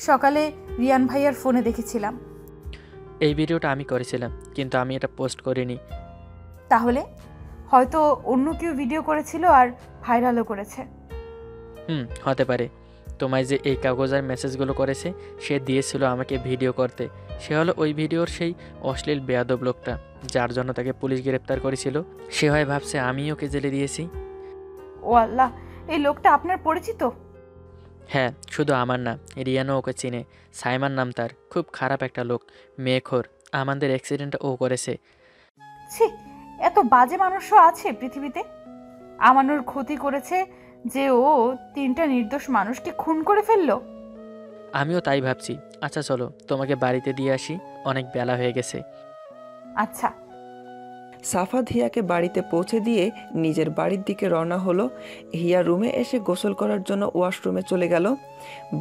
সকালে রিয়ান ভাইয়ার ফোনে দেখেছিলাম। এই ভিডিওটা আমি করেছিলাম, কিন্তু আমি এটা পোস্ট করিনি। তাহলে হয়তো অন্য কেউ ভিডিও করেছিল আর ভাইরালও করেছে। হতে পারে। তোমায় যে এই কাগজ আর মেসেজগুলো করেছে, সে দিয়েছিল আমাকে ভিডিও করতে। সে হলো ওই ভিডিওর সেই অশ্লীল বেয়াদব লোকটা, যার জন্য তাকে পুলিশ গ্রেফতার করেছিল। সে হয় ভাবছে আমি ওকে জেলে দিয়েছি। ও আল্লাহ, এই লোকটা আপনার পরিচিত? হ্যাঁ, শুধু আমার না, রিয়ানও ওকে চিনে। সাইমান নাম তার, খুব খারাপ একটা লোক, মেয়েখোর। আমাদের অ্যাক্সিডেন্ট ও করেছে। ছি, এত বাজে মানুষও আছে পৃথিবীতে। আমানোর ক্ষতি করেছে যে ও তিনটা নির্দোষ মানুষকে খুন করে ফেললো। আমিও তাই ভাবছি। আচ্ছা চলো, তোমাকে বাড়িতে দিয়ে আসি, অনেক বেলা হয়ে গেছে। আচ্ছা। সাফাত হিয়াকে বাড়িতে পৌঁছে দিয়ে নিজের বাড়ির দিকে রওনা হলো। হিয়া রুমে এসে গোসল করার জন্য ওয়াশরুমে চলে গেল।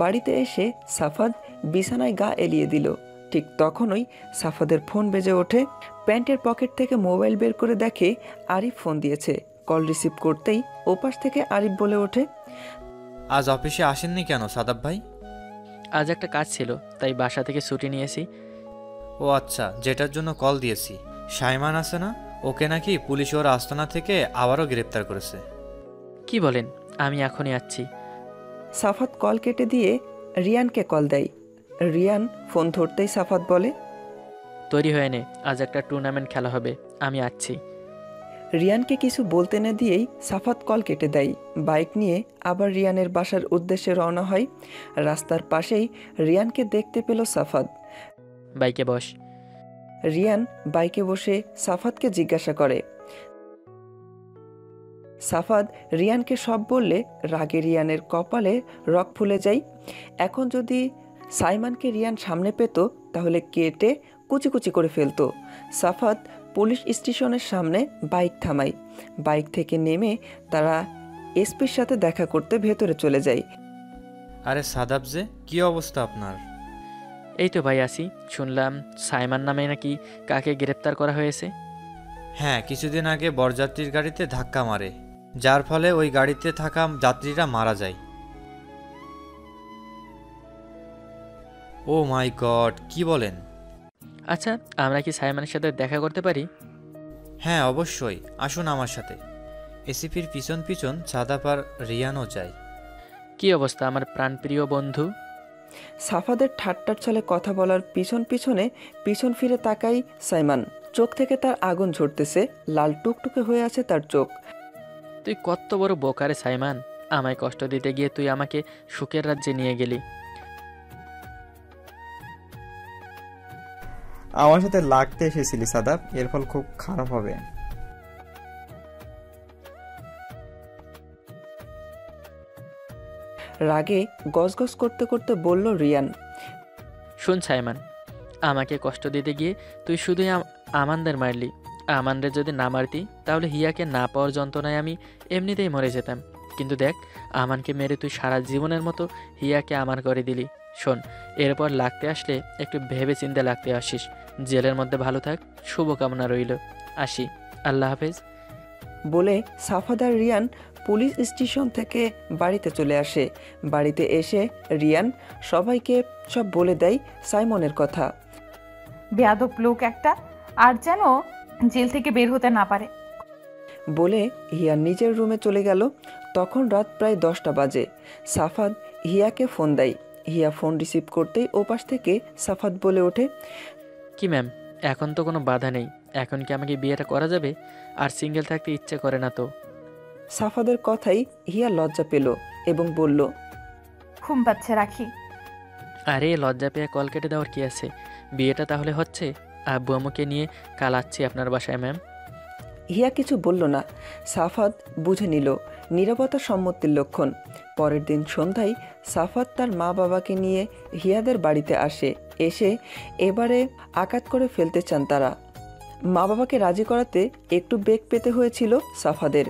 বাড়িতে এসে সাফাত বিছানায় গা এলিয়ে দিল। ঠিক তখনই সাফাদের ফোন বেজে ওঠে। প্যান্টের পকেট থেকে মোবাইল বের করে দেখে আরিফ ফোন দিয়েছে। কল রিসিভ করতেই ওপাশ থেকে আরিফ বলে ওঠে, আজ অফিসে আসেননি কেন সাদাব ভাই? আজ একটা কাজ ছিল, তাই বাসা থেকে ছুটি নিয়েছি। ও আচ্ছা, যেটার জন্য কল দিয়েছি। সাইমান আছে না, ওকে নাকি পুলিশ ওর আস্তানা থেকে আবারও গ্রেপ্তার করেছে। কি বলেন? আমি এখনই আসছি। সাফাত কল কেটে দিয়ে রিয়ানকে কল দেয়। রিয়ান ফোন ধরতেই সাফাত বলে, তৈরি হয়ে নে, আজ একটা টুর্নামেন্ট খেলা হবে, আমি আসছি। রিয়ানকে কিছু বলতে না দিয়েই সাফাত কল কেটে দেয়। বাইক নিয়ে আবার রিয়ানের বাসার উদ্দেশ্যে রওনা হয়। রাস্তার পাশেই রিয়ানকে দেখতে পেল সাফাত। বাইকে বস। রিয়ান বাইকে বসে সাফাতকে জিজ্ঞাসা করে। সাফাত রিয়ানকে সব বললে রাগে রিয়ানের কপালে রক ফুলে যায়। এখন যদি সাইমানকে রিয়ান সামনে পেত তাহলে কেটে কুচি কুচি করে ফেলত। সাফাত পুলিশ স্টেশনের সামনে বাইক থামায়। বাইক থেকে নেমে তারা এসপির সাথে দেখা করতে ভেতরে চলে যায়। আরে সাদাব যে, কি অবস্থা আপনার? এই তো ভাই আসি। শুনলাম সাইমান নামে নাকি কাকে গ্রেপ্তার করা হয়েছে। হ্যাঁ, কিছুদিন আগে বরযাত্রীর গাড়িতে ধাক্কা মারে, যার ফলে ওই গাড়িতে থাকা যাত্রীরা মারা যায়। ओ माई गॉड की बोलें। अच्छा आमरा कि সাইমানের সাথে দেখা করতে পারি? হ্যাঁ অবশ্যই, আসুন আমার সাথে। এসিপির পিছন পিছন সাদাপার রিয়ানও যায়। কি অবস্থা আমার প্রাণপ্রিয় বন্ধু? সাফাদের ঠাট্টার ছলে কথা বলার পিছন ফিরে তাকাই সাইমান। চোখ থেকে তার আগুন ঝরতেছে, লাল টুকটুকে হয়ে আছে তার চোখ। তুই কত বড় বোকারে সাইমান, আমায় কষ্ট দিতে গিয়ে তুই আমাকে সুখের রাজ্যে নিয়ে গেলি। আমার সাথে লাগতে এসেছিলি সাদাপ, এর ফল খুব খারাপ হবে। রাগে গজগজ করতে করতে বলল রিয়ান, শুন সাইমান, আমাকে কষ্ট দিতে গিয়ে তুই শুধুই আমানদের মারলি। আমানদের যদি না মারতি তাহলে হিয়াকে না পাওয়ার যন্ত্রণায় আমি এমনিতেই মরে যেতাম, কিন্তু দেখ আমানকে মেরে তুই সারা জীবনের মতো হিয়াকে আমার করে দিলি। শোন, এরপর লাগতে আসলে একটু ভেবে চিন্তে লাগতে আসিস, জেলের মধ্যে ভালো থাক, শুভকামনা রইল, আসি, আল্লাহ হাফেজ। বলে সাফাদার রিয়ান পুলিশ স্টেশন থেকে বাড়িতে চলে আসে। বাড়িতে এসে রিয়ান সবাইকে সব বলে দেয় সাইমনের কথা। বেয়াদব লোক একটা, আর যেন জেল থেকে বের হতে না পারে বলে হিয়া নিজের রুমে চলে গেল। তখন রাত প্রায় 10টা বাজে। সাফাদ হিয়াকে ফোন দেয়। হিয়া ফোন রিসিভ করতেই ওপাশ থেকে সাফাদ বলে ওঠে, কি ম্যাম এখন তো কোনো বাধা নেই, এখন কি আমাকে বিয়েটা করা যাবে? আর সিঙ্গেল থাকতে ইচ্ছে করে না তো? সাফাদের কথাই হিয়া লজ্জা পেল এবং বলল, ঘুম পাচ্ছে রাখি। আরে লজ্জা পেয়ে কল কেটে দেওয়ার কি আছে? বিয়েটা তাহলে হচ্ছে? আব্বু আমাকে নিয়ে কাল আসছি আপনার বাসায় ম্যাম। হিয়া কিছু বলল না। সাফাদ বুঝে নিল নীরবতা সম্মতির লক্ষণ। পরের দিন সন্ধ্যায় সাফাদ তার মা বাবাকে নিয়ে হিয়াদের বাড়িতে আসে। এসে এবারে আঘাত করে ফেলতে চান তারা। মা বাবাকে রাজি করাতে একটু বেগ পেতে হয়েছিল সাফাদের।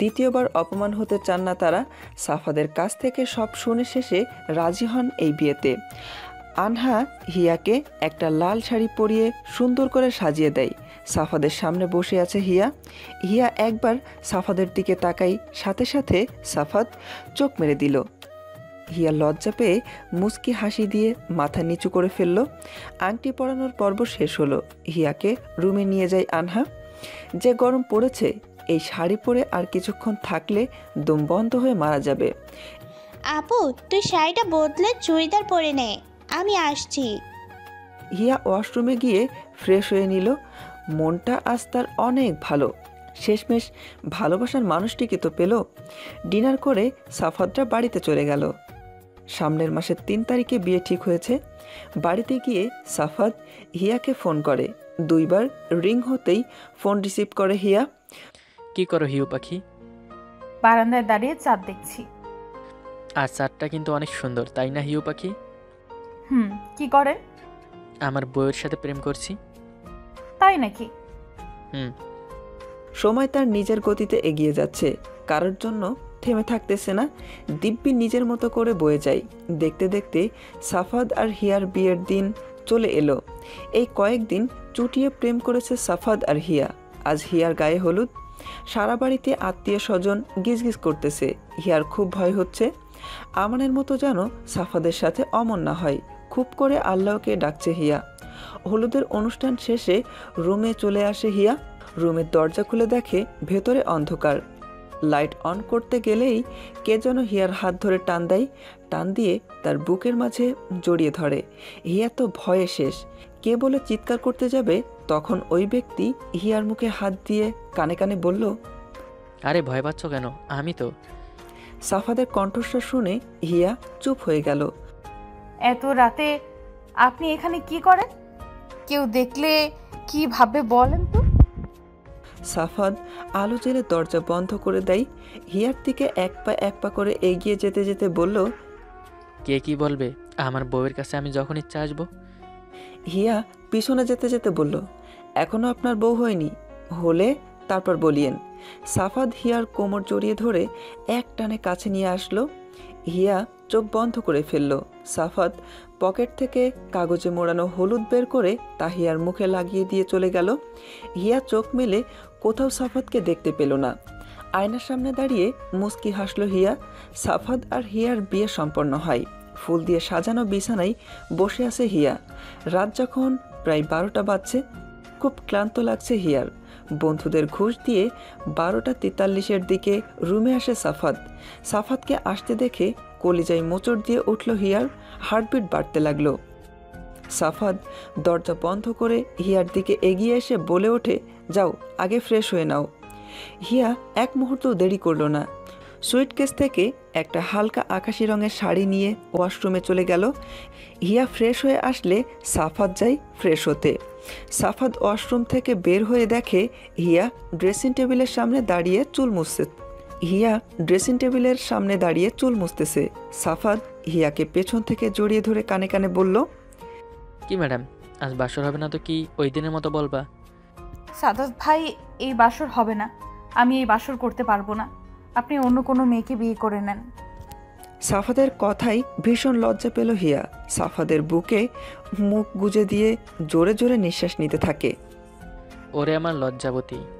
দ্বিতীয়বার অপমান হতে চান না তারা। সাফাদের কাছ থেকে সব শুনে শেষে রাজি হন এই বিয়েতে। আনহা হিয়াকে একটা লাল শাড়ি পরিয়ে সুন্দর করে সাজিয়ে দেয়। সাফাদের সামনে বসে আছে হিয়া। হিয়া একবার সাফাদের দিকে তাকাই, সাথে সাথে সাফাদ চোখ মেরে দিল। হিয়া লজ্জা পেয়ে মুচকি হাসি দিয়ে মাথা নিচু করে ফেলল। আংটি পরানোর পর্ব শেষ হলো। হিয়াকে রুমে নিয়ে যায় আনহা। যে গরম পড়েছে, এই শাড়ি পরে আর কিছুক্ষণ থাকলে দম বন্ধ হয়ে মারা যাবে। আপু তুই শাড়িটা বদলে চুড়িদার পরে নে, আমি আসছি। হিয়া ওয়াশরুমে গিয়ে ফ্রেশ হয়ে নিল। মনটা আজ তার অনেক ভালো। শেষমেশ ভালোবাসার মানুষটিকে তো পেল। ডিনার করে সাফাদরা বাড়িতে চলে গেল। সামনের মাসের 3 তারিখে বিয়ে ঠিক হয়েছে। বাড়িতে গিয়ে সাফাদ হিয়াকে ফোন করে। 2বার রিং হতেই ফোন রিসিভ করে হিয়া। কি করো হিউ পাখি? বারান্দায় দাঁড়িয়ে চাঁদ দেখছি। আর চাঁদটা কিন্তু অনেক সুন্দর, তাই না হিউ পাখি? হুম, কি করেন? আমার বউয়ের সাথে প্রেম করছি। তাই নাকি? হুম। সময় তার নিজের গতিতে এগিয়ে যাচ্ছে, কারোর জন্য থেমে থাকতেছে না। দিব্যি নিজের মতো করে বয়ে যায়। দেখতে দেখতে সাফাদ আর হিয়ার বিয়ের দিন চলে এলো। এই কয়েকদিন চুটিয়ে প্রেম করেছে সাফাদ আর হিয়া। আজ হিয়ার গায়ে হলুদ। সারা বাড়িতে আত্মীয় স্বজন গিজগিজ করতেছে। হিয়ার খুব ভয় হচ্ছে, আমানের মতো যেন সাফাদের সাথে অমন না হয়। খুব করে আল্লাহকে ডাকছে হিয়া। হলুদের অনুষ্ঠান শেষে রুমে চলে আসে হিয়া। রুমের দরজা খুলে দেখে ভেতরে অন্ধকার। লাইট অন করতে গেলেই কে যেন হিয়ার হাত ধরে টান দেয়। টান দিয়ে তার বুকের মাঝে জড়িয়ে ধরে। হিয়া তো ভয়ে শেষ। কে বলে চিৎকার করতে যাবে, তখন ওই ব্যক্তি হিয়ার মুখে হাত দিয়ে কানে কানে বলল, আরে ভয় পাচ্ছ কেন? আমি তো। সাফাদের কণ্ঠস্বর শুনে হিয়া চুপ হয়ে গেল। এত রাতে আপনি এখানে কি করেন? কেউ দেখলে কি ভাবে বলেন তো? সাফাদ আলো জেলে দরজা বন্ধ করে দেয়। হিয়ার দিকে এক পা করে এগিয়ে যেতে যেতে বলল, কে কি বলবে? আমার বউয়ের কাছে আমি যখন ইচ্ছা আসবো। হিয়া পিছনে যেতে যেতে বলল, এখনো আপনার বউ হয়নি, হলে তারপর বলিয়েন। সাফাদ হিয়ার কোমর জড়িয়ে ধরে এক টানে কাছে নিয়ে আসলো। হিয়া চোখ বন্ধ করে ফেলল। সাফাদ পকেট থেকে কাগজে মোড়ানো হলুদ বের করে তা হিয়ার মুখে লাগিয়ে দিয়ে চলে গেল। হিয়া চোখ মেলে কোথাও সাফাদকে দেখতে পেল না। আয়নার সামনে দাঁড়িয়ে মুচকি হাসল হিয়া। সাফাদ আর হিয়ার বিয়ে সম্পন্ন হয়। फुल दिए सजानो बिछानाय बसे आछे हिया। रात जखन प्राय 12टा बाजछे खूब क्लान्त लागछे हियार। बंधुदेर घुष दिए 12:43 दिके रूमे आसे साफात। साफातके आसते देखे कलिजाय मोचड़ दिए उठल हियार, हार्टबीट बाड़ते लागलो। साफात दरजा बंध करे हियार दिके एगिए एसे बोले उठे, जाओ आगे फ्रेश हये नाओ। हिया एक मुहूर्त देरी करलो ना, सुइटकेस थेके एकटा हालका आकाशी रंगेर शाड़ी निये वाशरूमे चले गेलो। हिया फ्रेश हये आसले साफात जाय फ्रेश होते। साफात वाशरूम थेके बेर हये देखे हिया ड्रेसिंग टेबिलेर सामने दाड़िये चुल मुछछे। हिया ड्रेसिंग टेबिलेर सामने दाड़िये चुल मुछतेछे। साफात हियाके पेछन थेके जड़िये धरे काने काने बोललो, कि मैडम आज बासर होबे ना तो कि ओई दिनेर मतो बोलबा? सादात भाई ए बासर होबे ना, आमी ए बासर करते पारबो ना, अपनी अन्य कोनो मेयेके बिये करे नेन। साफातेर कथाई भीषण लज्जा पेल हिया। साफातेर बुके मुख गुजे दिए जोरे जोरे निश्वास निते थाके। ओरे आमार लज्जावती।